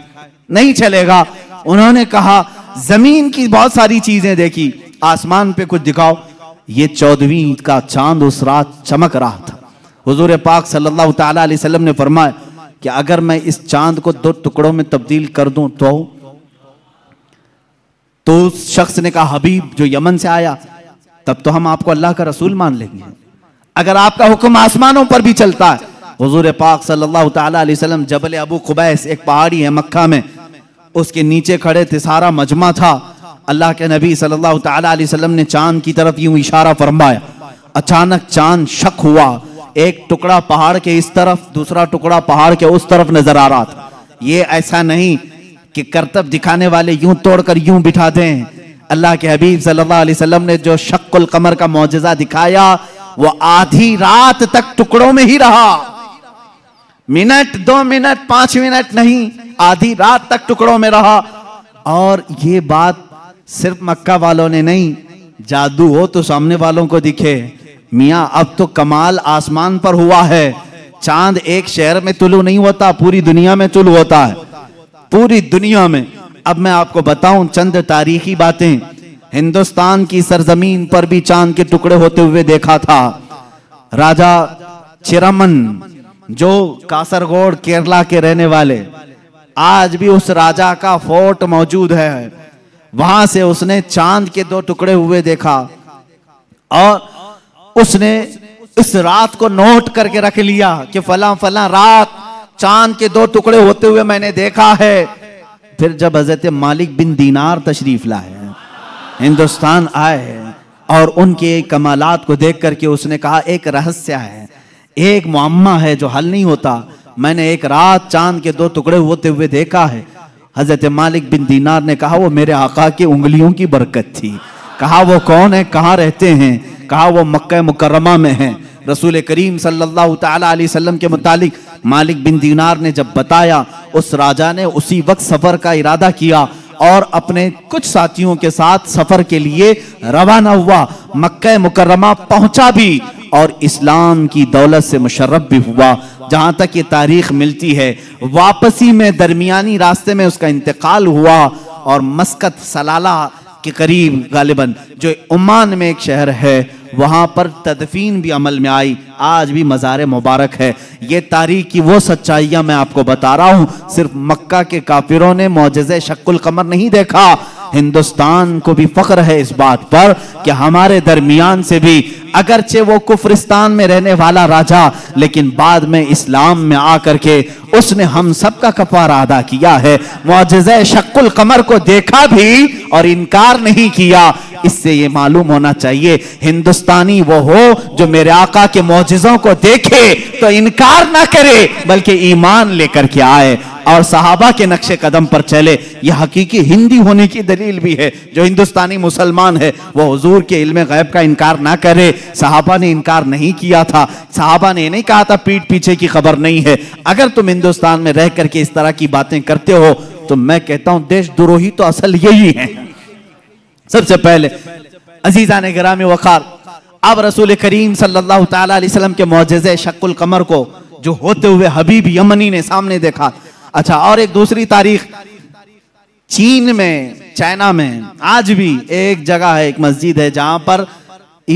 नहीं चलेगा। उन्होंने कहा ज़मीन की बहुत सारी चीज़ें देखी, आसमान पे कुछ दिखाओ। ये 14वीं ईद का चांद उस रात चमक रहा था। हुजूर पाक सल्लल्लाहु तआला अलैहि वसल्लम ने फरमाया कि अगर मैं इस चांद को दो टुकड़ों में तब्दील कर दूं तो उस शख्स ने कहा हबीब जो यमन से आया, तब तो हम आपको अल्लाह का रसूल मान लेंगे, अगर आपका हुक्म आसमानों पर भी चलता है। हुजूर पाक सल्लल्लाहु तआला अलैहि वसल्लम जबल अबू कुबैस एक पहाड़ी है मक्का में, उसके नीचे खड़े थे, सारा मजमा था। अल्लाह के नबी सल्लल्लाहु तआला अलैहि वसल्लम ने चांद की तरफ यूं इशारा फरमाया, अचानक चांद शक हुआ, एक टुकड़ा पहाड़ के इस तरफ, दूसरा टुकड़ा पहाड़ के उस तरफ नजर आ रहा था। ये ऐसा नहीं कि करतब दिखाने वाले यूं तोड़कर यूं बिठा दें। अल्लाह के हबीब सल्लल्लाहु अलैहि वसल्लम ने जो शक्ल कमर का मौजज़ा दिखाया वो आधी रात तक टुकड़ों में ही रहा, मिनट 2 मिनट 5 मिनट नहीं, आधी रात तक टुकड़ों में रहा। और ये बात सिर्फ मक्का वालों ने नहीं, जादू हो तो सामने वालों को दिखे। मियाँ अब तो कमाल आसमान पर हुआ है, चांद एक शहर में तुलू नहीं होता, पूरी दुनिया में तुलू होता है, पूरी दुनिया में। अब मैं आपको बताऊं चंद तारीखी बातें, हिंदुस्तान की सरजमीन पर भी चांद के टुकड़े होते हुए देखा था। राजा चिरमन जो कासरगोड केरला के रहने वाले, आज भी उस राजा का फोर्ट मौजूद है, वहां से उसने चांद के 2 टुकड़े हुए देखा और उसने इस रात को नोट करके रख लिया कि फला फला रात चांद के 2 टुकड़े होते हुए मैंने देखा है। फिर जब हजरत मालिक बिन दीनार तशरीफ लाए, हिंदुस्तान आए और उनके कमालात को देख करके उसने कहा एक रहस्य है, एक मुअम्मा है जो हल नहीं होता, मैंने एक रात चांद के 2 टुकड़े होते हुए देखा है। हजरत मालिक बिन दीनार ने कहा वो मेरे आका की उंगलियों की बरकत थी। कहा वो कौन है, कहाँ रहते हैं? कहा वो मक्का मुकर्रमा में है। रसूल करीम सल्लल्लाहु तआला अलैहि वसल्लम के मुतालिक मालिक बिन दीनार ने जब बताया, उस राजा ने उसी वक्त सफ़र का इरादा किया और अपने कुछ साथियों के साथ सफ़र के लिए रवाना हुआ। मक्का मुकर्रमा पहुंचा भी और इस्लाम की दौलत से मुशर्रफ भी हुआ। जहाँ तक ये तारीख मिलती है, वापसी में दरमियानी रास्ते में उसका इंतकाल हुआ और मस्कत सलाला के करीब गालिबन जो ओमान में एक शहर है वहाँ पर तदफीन भी अमल में आई। आज भी मज़ार मुबारक है। ये तारीख की वो सच्चाइयाँ मैं आपको बता रहा हूँ। सिर्फ मक्का के काफिरों ने मौजज़े शक्ल कमर नहीं देखा, हिंदुस्तान को भी फ़ख्र है इस बात पर कि हमारे दरमियान से भी, अगरचे वो कुफरिस्तान में रहने वाला राजा, लेकिन बाद में इस्लाम में आकर के उसने हम सब का कफारा अदा किया है। मौजज़े शक्ल कमर को देखा भी और इनकार नहीं किया। इससे ये मालूम होना चाहिए हिंदुस्तानी वो हो जो मेरे आका के मौजज़ों को देखे तो इनकार ना करे बल्कि ईमान लेकर के आए और सहाबा के नक्शे कदम पर चले। यह हकीकी हिंदी होने की दलील भी है। जो हिंदुस्तानी मुसलमान है वो हुजूर के इल्म गैब का इनकार ना करे। सहाबा ने इनकार नहीं किया था, सहाबा ने नहीं कहा था पीठ पीछे की खबर नहीं है। अगर तुम हिंदुस्तान में रह करके इस तरह की बातें करते हो तो मैं कहता हूं देश द्रोही तो असल यही है। सबसे पहले अजीज़ान-ए-गिराम-ए-वक़ार, अब रसूल करीम सल्लल्लाहु तआला अलैहि वसल्लम के मौजज़े शक्ल कमर को जो होते हुए हबीब यमनी ने सामने देखा। अच्छा, और एक दूसरी तारीख, चीन में, चाइना में आज भी एक जगह है, एक मस्जिद है जहां पर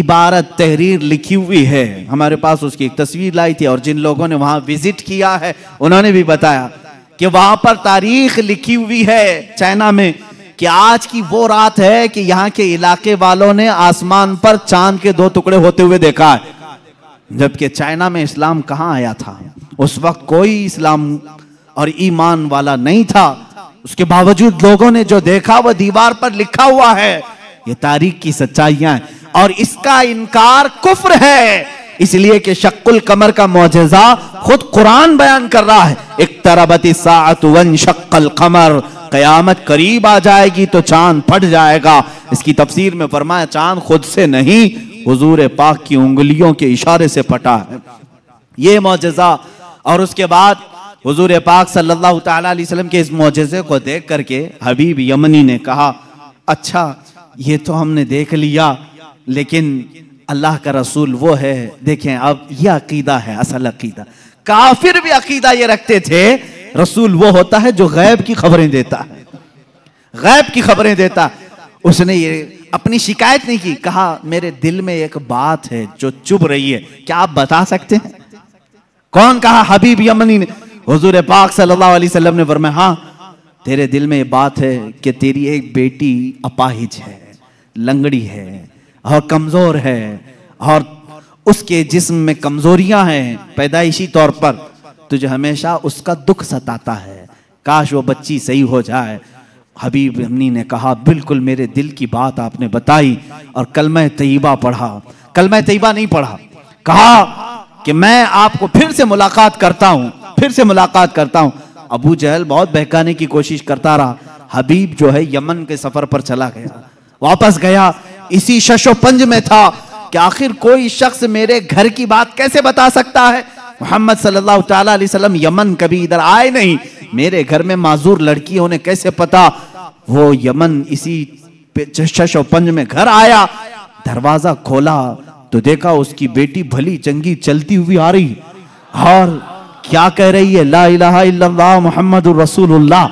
इबारत तहरीर लिखी हुई है। हमारे पास उसकी एक तस्वीर लाई थी और जिन लोगों ने वहां विजिट किया है उन्होंने भी बताया कि वहां पर तारीख लिखी हुई है चाइना में कि आज की वो रात है कि यहाँ के इलाके वालों ने आसमान पर चांद के दो टुकड़े होते हुए देखा है, जबकि चाइना में इस्लाम कहाँ आया था उस वक्त, कोई इस्लाम और ईमान वाला नहीं था। उसके बावजूद लोगों ने जो देखा वो दीवार पर लिखा हुआ है। ये तारीख की सच्चाइयां हैं और इसका इनकार कुफ्र है, इसलिए कि शक्ल कमर का मौजज़ा खुद कुरान बयान कर रहा है। इक़्तरबति साअतु वंशक़्क़ल क़मर, कयामत करीब आ जाएगी तो चांद फट जाएगा। इसकी तफसीर में फरमाया चांद खुद से नहीं, हुजूर पाक की उंगलियों के इशारे से फटा है। ये मौजज़ा और उसके बाद हुजूर पाक सल्लल्लाहु तआला अलैहि वसल्लम के इस मौजज़े को देख करके हबीब यमनी ने कहा, अच्छा ये तो हमने देख लिया, लेकिन अल्लाह का रसूल वो है। देखें, अब यह अकीदा है असल अकीदा। काफिर भी अकीदा ये रखते थे रसूल वो होता है जो गैब की खबरें देता है, गैब की खबरें देता। उसने ये अपनी शिकायत नहीं की, कहा मेरे दिल में एक बात है जो चुभ रही है, क्या आप बता सकते हैं? कौन कहा? हबीब यमनी ने। हुजूर पाक सल्लल्लाहु अलैहि वसल्लम ने फरमाया, हाँ तेरे दिल में ये बात है कि तेरी एक बेटी अपाहिज है, लंगड़ी है और कमजोर है और उसके जिस्म में कमजोरियां हैं पैदाइशी तौर पर, तुझे हमेशा उसका दुख सताता है, काश वो बच्ची सही हो जाए। हबीब यमनी ने कहा, बिल्कुल मेरे दिल की बात आपने बताई। और कलमा तैयबा पढ़ा, कलमा तैयबा नहीं पढ़ा, कहा कि मैं आपको फिर से मुलाकात करता हूँ, फिर से मुलाकात करता हूँ। अबू जहल बहुत बहकाने की कोशिश करता रहा, हबीब जो है यमन के सफर पर चला गया, वापस गया। इसी शशोपंज में था कि आखिर कोई शख्स मेरे घर की बात कैसे बता सकता है। मोहम्मद सल्लल्लाहु तआला अलैहि वसल्लम यमन कभी इधर आए नहीं, मेरे घर में माजूर लड़की, उन्हें कैसे पता? वो यमन इसी शशोपंज में घर आया, दरवाजा खोला तो देखा उसकी बेटी भली चंगी चलती हुई आ रही और क्या कह रही है, ला इलाहा इल्लल्लाह मुहम्मदुर रसूलुल्लाह।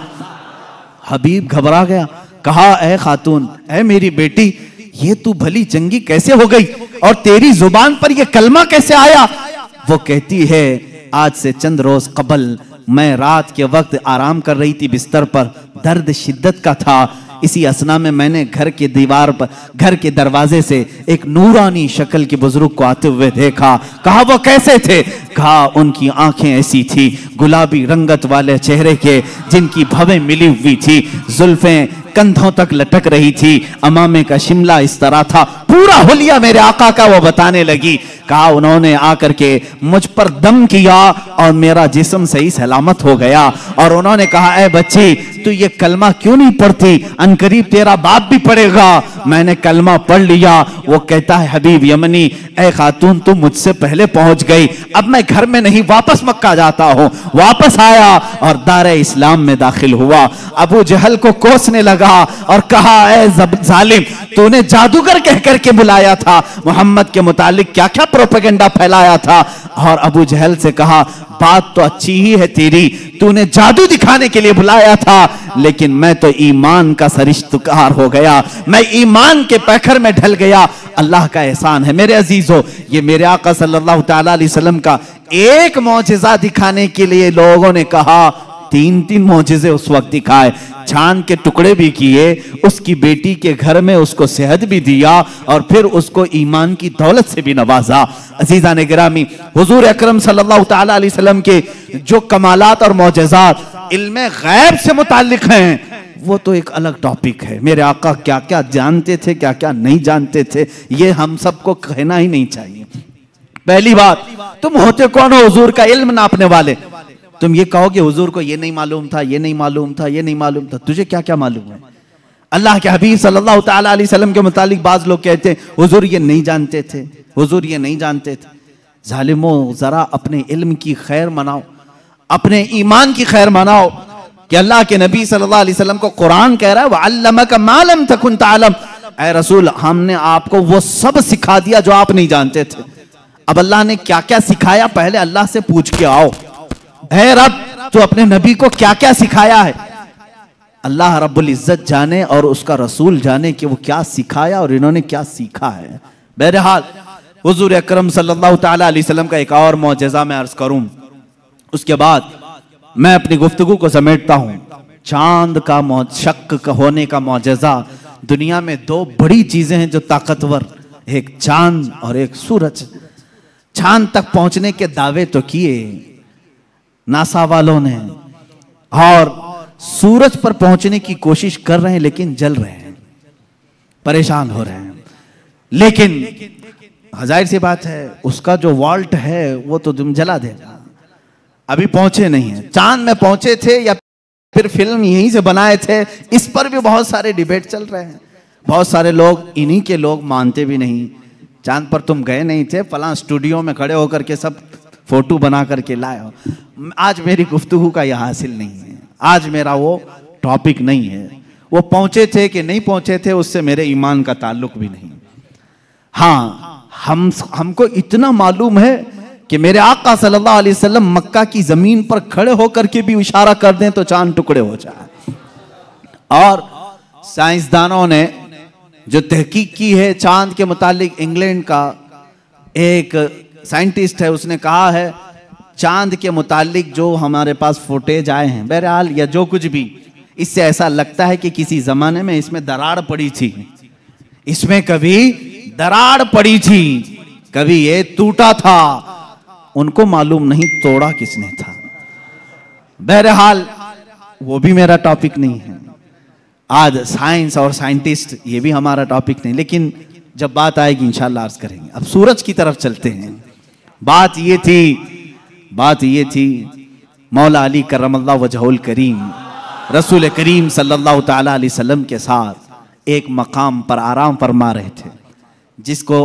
हबीब घबरा गया, कहा ए खातून, ए मेरी बेटी, ये तू भली चंगी कैसे हो गई और तेरी जुबान पर ये कलमा कैसे आया? वो कहती है, आज से चंद रोज कबल मैं रात के वक्त आराम कर रही थी बिस्तर पर, दर्द शिद्दत का था, इसी असना में मैंने घर के दीवार पर, घर के दरवाजे से एक नूरानी शक्ल के बुजुर्ग को आते हुए देखा। कहा वो कैसे थे? कहा उनकी आंखें ऐसी थी, गुलाबी रंगत वाले चेहरे के, जिनकी भवें मिली हुई थी, जुल्फें कंधों तक लटक रही थी, अमामे का शिमला इस तरह था, पूरा हुलिया मेरे आका का वो बताने लगी। कहा उन्होंने आकर के मुझ पर दम किया और मेरा जिस्म सही सलामत हो गया। और उन्होंने कहा, ऐ बच्ची तू ये कलमा क्यों नहीं पढ़ती, अनकरीब तेरा बाप भी पढ़ेगा। मैंने कलमा पढ़ लिया। वो कहता है हबीब यमनी, ऐ खातून तू मुझसे पहले पहुंच गई, अब मैं घर में नहीं वापस मक्का जाता हूँ। वापस आया और दारे इस्लाम में दाखिल हुआ। अबू जहल को कोसने लगा और कहा, ऐ जालिम, तूने जादूगर कह करके बुलाया था, मोहम्मद के मुतालिक क्या क्या प्रोपेगेंडा फैलाया था। और अबू जहल से कहा, बात तो अच्छी ही है तेरी, तूने जादू दिखाने के लिए बुलाया था, लेकिन मैं तो ईमान का सरिश्तकार हो गया, मैं ईमान के पैखर में ढल गया। अल्लाह का एहसान है मेरे अजीजों, ये मेरे आका सल्लल्लाहु तआला अलैहि वसल्लम का एक मौजज़ा दिखाने के लिए लोगों ने कहा, तीन तीन मौजज़े उस वक्त दिखाए, चांद के टुकड़े भी किए, उसकी बेटी के घर में उसको सेहत भी दिया और फिर उसको ईमान की दौलत से भी नवाजा। अज़ीज़ाने गिरामी, हुजूर अकरम सल्लल्लाहु तआला अलैहि वसल्लम के जो कमालात और मौजज़ात इल्मे गैब से मुताल्लिक हैं वो तो एक अलग टॉपिक है। मेरे आका क्या क्या जानते थे, क्या क्या नहीं जानते थे, ये हम सबको कहना ही नहीं चाहिए। पहली बात, तुम होते कौन हो हुजूर का इल्म नापने वाले? तुम ये कहोगे हुजूर को ये नहीं मालूम था, ये नहीं मालूम था, ये नहीं मालूम था। तुझे क्या क्या मालूम है? अल्लाह के हबीब सल्लल्लाहु तआला अलैहि वसल्लम के मुतालिक बाज लोग कहते हैं हुजूर ये नहीं जानते थे, हुजूर ये नहीं जानते थे। जालिमों, जरा अपने इल्म की खैर मनाओ, अपने ईमान की खैर मनाओ। कि अल्लाह के नबी सल्लल्लाहु अलैहि वसल्लम को कुरान कह रहा है वअल्लमक मा लम तकुन तअलम, ऐ रसूल हमने आपको वो सब सिखा दिया जो आप नहीं जानते थे। अब अल्लाह ने क्या क्या सिखाया पहले अल्लाह से पूछ के आओ, ऐ रब तो अपने नबी को क्या क्या सिखाया है। अल्लाह रब्बुल इज्जत जाने और उसका रसूल जाने कि वो क्या सिखाया और इन्होंने क्या सीखा है। बहरहाल हुजूर अकरम सल्लल्लाहु तआला अलैहि वसल्लम का एक और मौजज़ा मैं अर्ज करूं, उसके बाद मैं अपनी गुफ्तगू को समेटता हूं। चांद का शक होने का मौजज़ा, दुनिया में दो बड़ी चीजें हैं जो ताकतवर, एक चांद और एक सूरज। चांद तक पहुंचने के दावे तो किए नासा वालों ने और सूरज पर पहुंचने की कोशिश कर रहे हैं लेकिन जल रहे हैं, परेशान हो रहे हैं। लेकिन जाहिर सी बात है उसका जो वॉल्ट है वो तो तुम जला देगा, अभी पहुंचे नहीं है। चांद में पहुंचे थे या फिर फिल्म यहीं से बनाए थे, इस पर भी बहुत सारे डिबेट चल रहे हैं। बहुत सारे लोग, इन्हीं के लोग मानते भी नहीं चांद पर तुम गए नहीं थे, फलां स्टूडियो में खड़े होकर के सब फोटो बना करके लाए हो। आज मेरी गुफ्तगू का यह हासिल नहीं है, आज मेरा वो टॉपिक नहीं है। वो पहुंचे थे कि नहीं पहुंचे थे उससे मेरे ईमान का ताल्लुक भी नहीं। हाँ, हमको इतना मालूम है कि मेरे आका सल्लल्लाहु अलैहि वसल्लम मक्का की जमीन पर खड़े होकर के भी इशारा कर दें तो चांद टुकड़े हो जाए। और साइंसदानों ने जो तहकीक की है चांद के मुतालिक, इंग्लैंड का एक साइंटिस्ट है उसने कहा है चांद के मुतालिक जो हमारे पास फुटेज आए हैं, बहरहाल या जो कुछ भी, इससे ऐसा लगता है कि किसी जमाने में इसमें दरार पड़ी थी, इसमें कभी दरार पड़ी थी, कभी ये टूटा था। उनको मालूम नहीं तोड़ा किसने था। बहरहाल वो भी मेरा टॉपिक नहीं है। आज साइंस और साइंटिस्ट ये भी हमारा टॉपिक नहीं, लेकिन जब बात आएगी इंशाल्लाह अर्ज करेंगे। अब सूरज की तरफ चलते हैं। बात ये थी मौला अली करमल्लाह वजहुल करीम रसूल करीम सल्लल्लाहु तआला अलैहि वसल्लम के साथ एक मकाम पर आराम फरमा रहे थे जिसको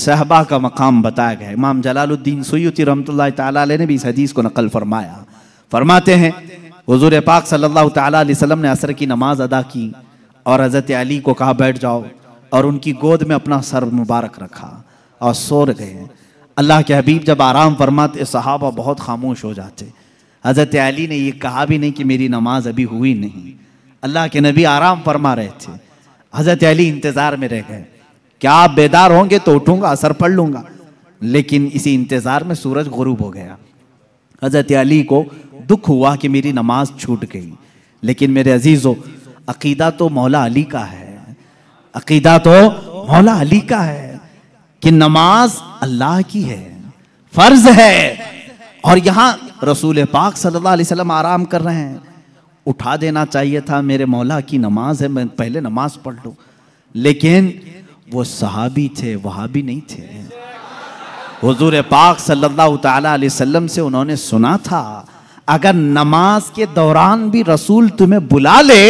सहबा का मकाम बताया गया। इमाम जलालुद्दीन सुयूती रहमतुल्लाह ताला अलैह ने भी इस हदीस को नकल फरमाया। फरमाते हैं हुजूर पाक सल्लल्लाहु ताला अलैहि वसल्लम ने असर की नमाज अदा की और हज़रत अली को कहा बैठ जाओ, और उनकी गोद में अपना सर मुबारक रखा और सो गए। अल्लाह के हबीब जब आराम फरमाते सहाबा बहुत खामोश हो जाते। हज़रत अली ने यह कहा भी नहीं कि मेरी नमाज अभी हुई नहीं। अल्लाह के नबी आराम फरमा रहे थे, हज़रत अली इंतज़ार में रह गए। क्या आप बेदार होंगे तो उठूंगा, असर पढ़ लूंगा, लेकिन इसी इंतजार में सूरज गुरूब हो गया। हजरत अली को दुख हुआ कि मेरी नमाज छूट गई। लेकिन मेरे अजीजों, अकीदा तो मौला अली का है, अकीदा तो मौला अली का है कि नमाज अल्लाह की है, फर्ज है। और यहाँ रसूल पाक सल्लल्लाहु अलैहि वसल्लम आराम कर रहे हैं। उठा देना चाहिए था, मेरे मौला की नमाज है, मैं पहले नमाज पढ़ लूँ। लेकिन वो सहाबी थे, वहाबी नहीं थे। हुजूर पाक सल्लल्लाहु ताला अलैहि वसल्लम से उन्होंने सुना था अगर नमाज के दौरान भी रसूल तुम्हें बुला ले,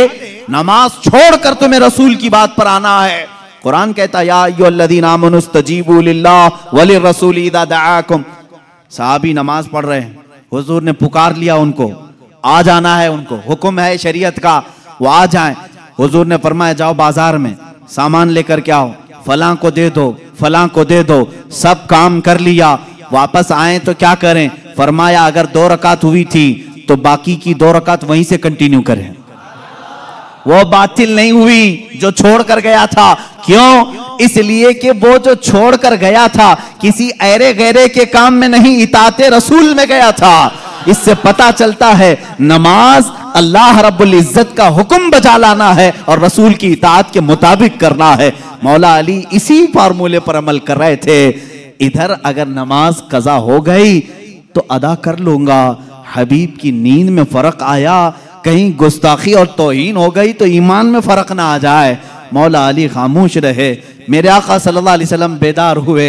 नमाज छोड़कर तुम्हें रसूल की बात पर आना है। कुरान कहता या अय्युहल्लज़ीना आमनुस्तजीबू लिल्लाह वलिर्रसूल इज़ा दआकुम। सहाबी नमाज पढ़ रहे हैं, हुजूर ने पुकार लिया उनको, आ जाना है उनको, हुक्म है शरीयत का, वो आ जाए। हुजूर ने फरमाया जाओ बाजार में सामान लेकर के आओ, फलां को दे दो, फलां को दे दो। सब काम कर लिया, वापस आए तो क्या करें? फरमाया अगर 2 रकात हुई थी तो बाकी की 2 रकात वहीं से कंटिन्यू करें। वो बातिल नहीं हुई जो छोड़ कर गया था। क्यों? इसलिए कि वो जो छोड़ कर गया था किसी ऐरे गैरे के काम में नहीं, इताते रसूल में गया था। इससे पता चलता है नमाज अल्लाह रब्बुल इज्जत का हुक्म बजा लाना है और रसूल की इताअत के मुताबिक करना है। मौला अली इसी फार्मूले पर अमल कर रहे थे। इधर अगर नमाज कज़ा हो गई तो अदा कर लूंगा। हबीब की नींद में फर्क आया, कहीं गुस्ताखी और तौहीन हो गई तो ईमान में फर्क ना आ जाए। मौला अली खामोश रहे। मेरे आका सल्लल्लाहु अलैहि वसल्लम बेदार हुए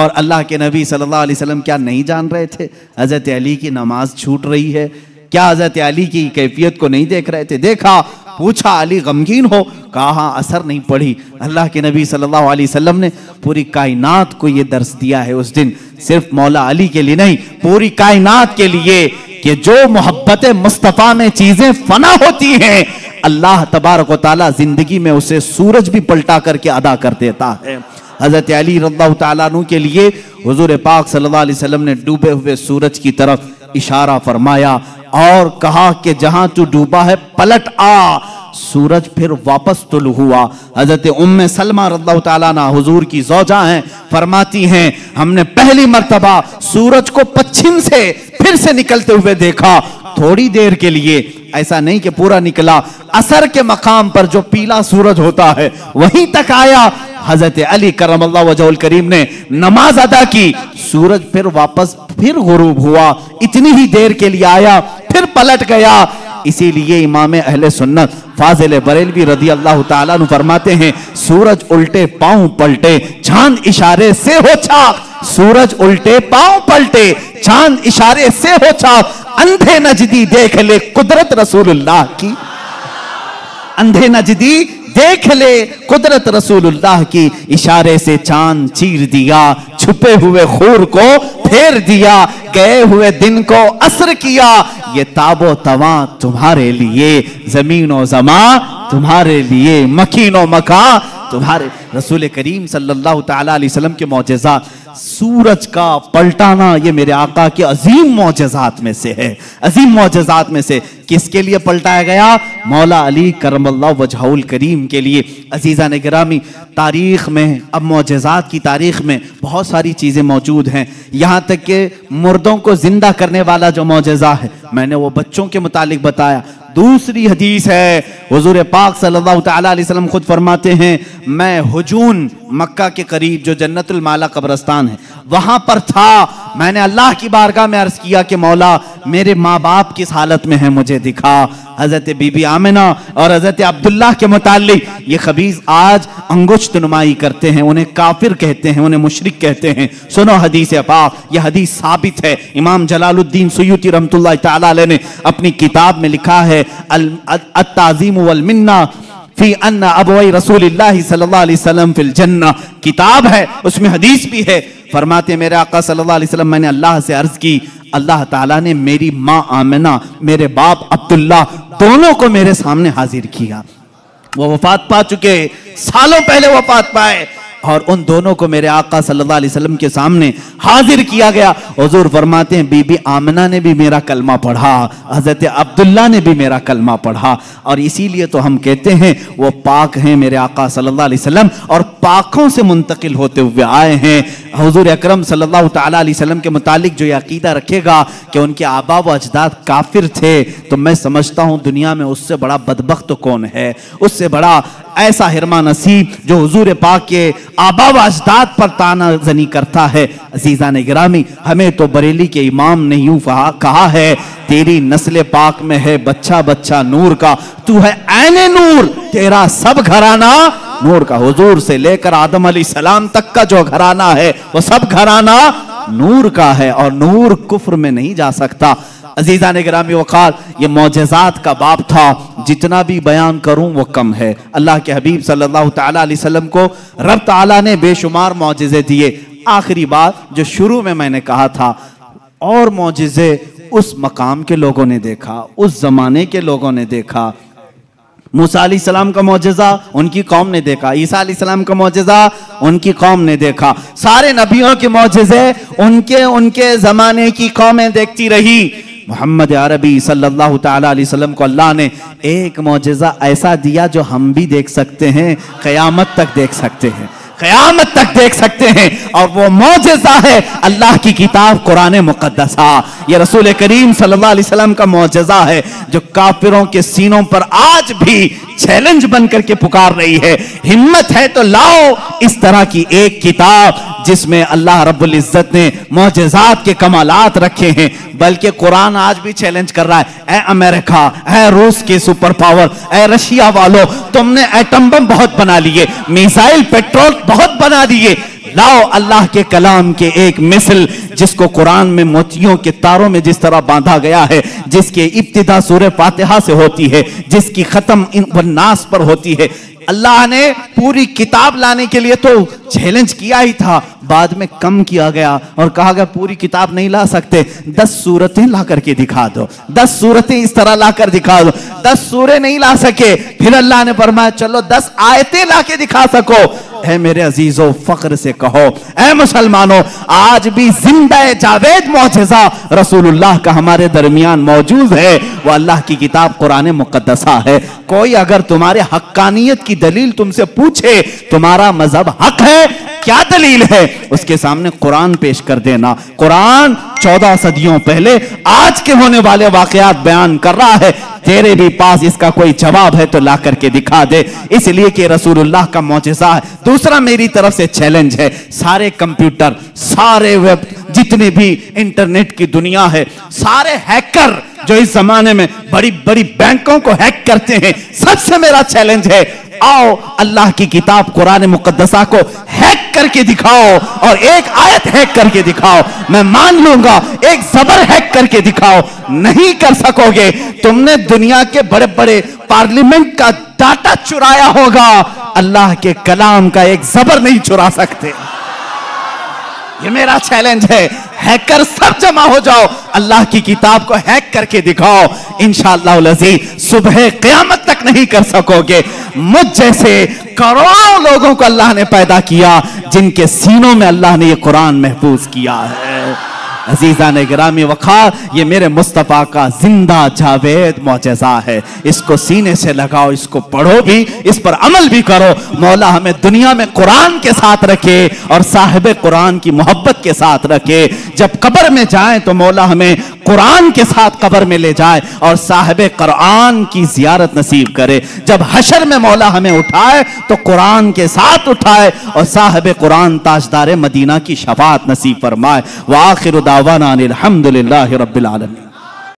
और अल्लाह के नबी सल्लल्लाहु अलैहि वसल्लम क्या नहीं जान रहे थे हज़रत अली की नमाज छूट रही है? क्या हज़रत अली की कैफियत को नहीं देख रहे थे? देखा, पूछा अली गमगीन हो? कहा असर नहीं पड़ी। अल्लाह के नबी सल्लल्लाहु अलैहि वसल्लम ने पूरी कायनात को ये दर्स दिया है उस दिन, सिर्फ मौला अली के लिए नहीं, पूरी कायनात के लिए, कि जो मोहब्बत मुस्तफ़ा में चीजें फना होती हैं अल्लाह तबारक व तआला जिंदगी में उसे सूरज भी पलटा करके अदा कर देता है। हजरत अली रज़ियल्लाहु तआला अन्हु के लिए हुजूर पाक सल्लल्लाहु अलैहि वसल्लम ने डूबे हुए सूरज की तरफ इशारा फरमाया और कहा कि जहां तू डूबा है पलट आ। सूरज फिर वापस तुलू हुआ। हजरत उम्मे सलमा रज़ियल्लाहु तआला अन्हा हुजूर की ज़ौजा हैं, फरमाती हैं हमने पहली मर्तबा सूरज को पश्चिम से फिर से निकलते हुए देखा, थोड़ी देर के लिए, ऐसा नहीं कि पूरा निकला। असर के मकाम पर जो पीला सूरज होता है वहीं तक आया। हजरत अली करमल्लाहु वजहुल करीम ने नमाज अदा की, सूरज फिर वापस फिर गुरूब हुआ, इतनी ही देर के लिए आया फिर पलट गया। इसीलिए इमाम अहले सुन्नत फाजिल बरेलवी रदी अल्लाह तआला अन्हु फरमाते हैं सूरज उल्टे पांव पलटे चांद इशारे से हो छाप। सूरज उल्टे पांव पलटे चांद इशारे से हो छाप, अंधे नजदी देख ले कुदरत रसूलुल्लाह की, अंधे नजदी देख ले कुदरत रसूलुल्लाह की। इशारे से चांद चीर दिया, छुपे हुए खूर को फेर दिया, गए हुए दिन को असर किया। ये ताबो तवा तुम्हारे लिए, जमीनो जमा तुम्हारे लिए, मकीनो मका तुम्हारे। रसूल करीम सल्लल्लाहु तआला अलैहि वसल्लम के मौजज़ात, सूरज का पलटाना ये मेरे आका के अजीम मौजज़ात में से है, अजीम मौजज़ात में से। किसके लिए पलटाया गया? मौला अली करमल्लाहु वजहुल करीम के लिए। अजीज़ान गिरामी, तारीख में, अब मौजज़ात की तारीख में बहुत सारी चीज़ें मौजूद हैं, यहाँ तक कि मुर्दों को जिंदा करने वाला जो मौजज़ा है, मैंने वो बच्चों के मुतालिक बताया। दूसरी हदीस है, हुजूर पाक सल्लल्लाहु तआला अलैहि वसल्लम खुद फरमाते हैं मैं हुजून, मक्का के करीब जो जन्नतुल माला कब्रिस्तान है, वहां पर था। मैंने अल्लाह की बारगाह में अर्ज किया कि मौला मेरे माँ बाप किस हालत में है मुझे दिखा। हजरत बीबी आमिना और हजरत अब्दुल्लाह के मुतालिक ये खबीज आज अंगुश्त नुमाई करते हैं, उन्हें काफिर कहते हैं, उन्हें मुशरिक कहते हैं। सुनो हदीस पाक, यह हदीस साबित है। इमाम जलालुद्दीन सुयूती रहमतुल्लाह तआला अलैह ने अपनी किताब में लिखा है अत-ताज़ीम वल मिन्ना फी अन्ना अबवै रसूलिल्लाह सल्लल्लाहु अलैहि वसल्लम फिल जन्ना, किताब है उसमें हदीस भी है। फरमाते मेरे आका सल्लल्लाहु अलैहि वसल्लम मैंने अल्लाह से अर्ज की, अल्लाह ताला ने मेरी माँ आमिना, मेरे बाप अब्दुल्ला, दोनों को मेरे सामने हाजिर किया। वो वफात पा चुके, सालों पहले वफात पाए, और उन दोनों को मेरे आका सल्लल्लाहु अलैहि वसल्लम के सामने हाजिर किया गया। हुजूर फरमाते हैं बीबी आमिना ने भी मेरा कलमा पढ़ा, हजरत अब्दुल्ला ने भी मेरा कलमा पढ़ा, और इसीलिए तो हम कहते हैं वो पाक हैं मेरे आका सल्लल्लाहु अलैहि वसल्लम, और पाकों से मुंतकिल होते हुए आए हैं। हुजूर अकरम सल्लल्लाहु तआला अलैहि वसल्लम के मुतालिक जो अकीदा रखेगा कि उनके आबा व अजदाद काफिर थे, तो मैं समझता हूँ दुनिया में उससे बड़ा बदबख्त कौन है, उससे बड़ा ऐसा हिरमा नसीब जो हुजूर पाक के आबा व अजदाद पर ताना जनी करता है। अजीज़ान गिरामी, हमें तो बरेली के इमाम ने यूं कहा है तेरी नस्ल पाक में है बच्चा बच्चा नूर का, तू है ऐने नूर तेरा सब घराना नूर का। हुजूर से लेकर आदम अली सलाम तक का जो घराना है वो सब घराना नूर का है, और नूर कुफ्र में नहीं जा सकता। अजीज़ान गिरामी वक़ाल, ये मौजज़ात का बाप था, जितना भी बयान करूं वो कम है। अल्लाह के हबीब सल्लल्लाहु तआला अलैहि वसल्लम को रब तआला ने बेशुमार मौजज़े दिए। आखिरी बात जो शुरू में मैंने कहा था, और मौजज़े उस मकाम के लोगों ने देखा, उस ज़माने के लोगों ने देखा। मूसा अलैहि सलाम का मौजज़ा उनकी कौम ने देखा, ईसा अलैहि सलाम का मौजज़ा उनकी कौम ने देखा, सारे नबियों के मौजज़े उनके उनके ज़माने की कौमें देखती रही। मोहम्मद अरबी सल्लल्लाहु तआला अलैहि वसल्लम को अल्लाह ने एक मौजज़ा ऐसा दिया जो हम भी देख सकते हैं, क़यामत तक देख सकते हैं, क़यामत तक देख सकते हैं, और वो मौजज़ा है अल्लाह की किताब कुरान मुक़द्दसा। ये रसूल करीम सल्लल्लाहु अलैहि वसल्लम का मौजज़ा है जो काफिरों के सीनों पर आज भी चैलेंज बन करके पुकार रही है। हिम्मत है तो लाओ इस तरह की एक किताब जिसमें अल्लाह रब्बुल इज़्ज़त ने मौजज़ात के कमालात रखे हैं, बल्कि कुरान आज भी चैलेंज कर रहा है। ए अमेरिका, ए रूस के सुपर पावर, ए रशिया वालों, तुमने एटम बम बहुत बना लिए, मिसाइल पेट्रोल बहुत बना दिए, लाओ अल्लाह के कलाम के एक मिसल जिसको कुरान में मोतियों के तारों में जिस तरह बांधा गया है, जिसके इब्तिदा सूरह फातिहा से होती है, जिसकी खत्म वन्नास पर होती है। अल्लाह ने पूरी किताब लाने के लिए तो चैलेंज किया ही था, बाद में कम किया गया और कहा गया पूरी किताब नहीं ला सकते, 10 सूरतें ला करके दिखा दो, 10 सूरतें इस तरह ला कर दिखा दो। 10 सूरे नहीं ला सके, फिर अल्लाह ने फरमाया चलो 10 आयतें ला के दिखा सको। ऐ मेरे अजीजों, फख्र से कहो ऐ मुसलमानों, आज भी जिंदा जावेद मौजज़ा रसूलुल्लाह का हमारे दरमियान मौजूद है, वह अल्लाह की किताब कुरान मुकद्दसा है। कोई अगर तुम्हारे हक्कानियत की दलील तुमसे पूछे तुम्हारा मजहब हक है, क्या दलील है, उसके सामने कुरान पेश कर देना। कुरान 14 सदियों पहले आज के होने वाले वाकयात बयान कर रहा है, तेरे भी पास इसका कोई जवाब है तो ला करके दिखा दे, इसलिए कि रसूलुल्लाह का मौजज़ा है। दूसरा मेरी तरफ से चैलेंज है, सारे कंप्यूटर, सारे वेब, जितने भी इंटरनेट की दुनिया है, सारे हैकर जो इस जमाने में बड़ी बड़ी बैंकों को हैक करते हैं, सबसे मेरा चैलेंज है आओ अल्लाह की किताब कुरान मुकद्दसा को हैक करके दिखाओ, और एक आयत हैक करके दिखाओ, मैं मान लूंगा, एक जबर हैक करके दिखाओ। नहीं कर सकोगे, तुमने दुनिया के बड़े बड़े पार्लियामेंट का डाटा चुराया होगा, अल्लाह के कलाम का एक जबर नहीं चुरा सकते। ये मेरा चैलेंज है, हैकर सब जमा हो जाओ, अल्लाह की किताब को हैक करके दिखाओ। इंशाअल्लाह अज़ीज़, सुबह क़यामत तक नहीं कर सकोगे। मुझ जैसे करोड़ों लोगों को अल्लाह ने पैदा किया, जिनके सीनों में अल्लाह ने ये कुरान महफूज किया है। अजीज़ाने गिरामी वक़ार, ये मेरे मुस्तफ़ा का जिंदा जावेद मौजज़ा है, इसको सीने से लगाओ, इसको पढ़ो भी, इस पर अमल भी करो। मौला हमें दुनिया में कुरान के साथ रखे और साहिब कुरान की मोहब्बत के साथ रखे। जब कब्र में जाएं तो मौला हमें कुरान के साथ कब्र में ले जाए और साहिब कुरान की जियारत नसीब करे। जब हशर में मौला हमें उठाए तो कुरान के साथ उठाए और साहिब कुरान ताजदार मदीना की शफाअत नसीब फरमाए। व आखिर दावाना अनिल हम्दुलिल्लाहि रब्बिल आलमीन।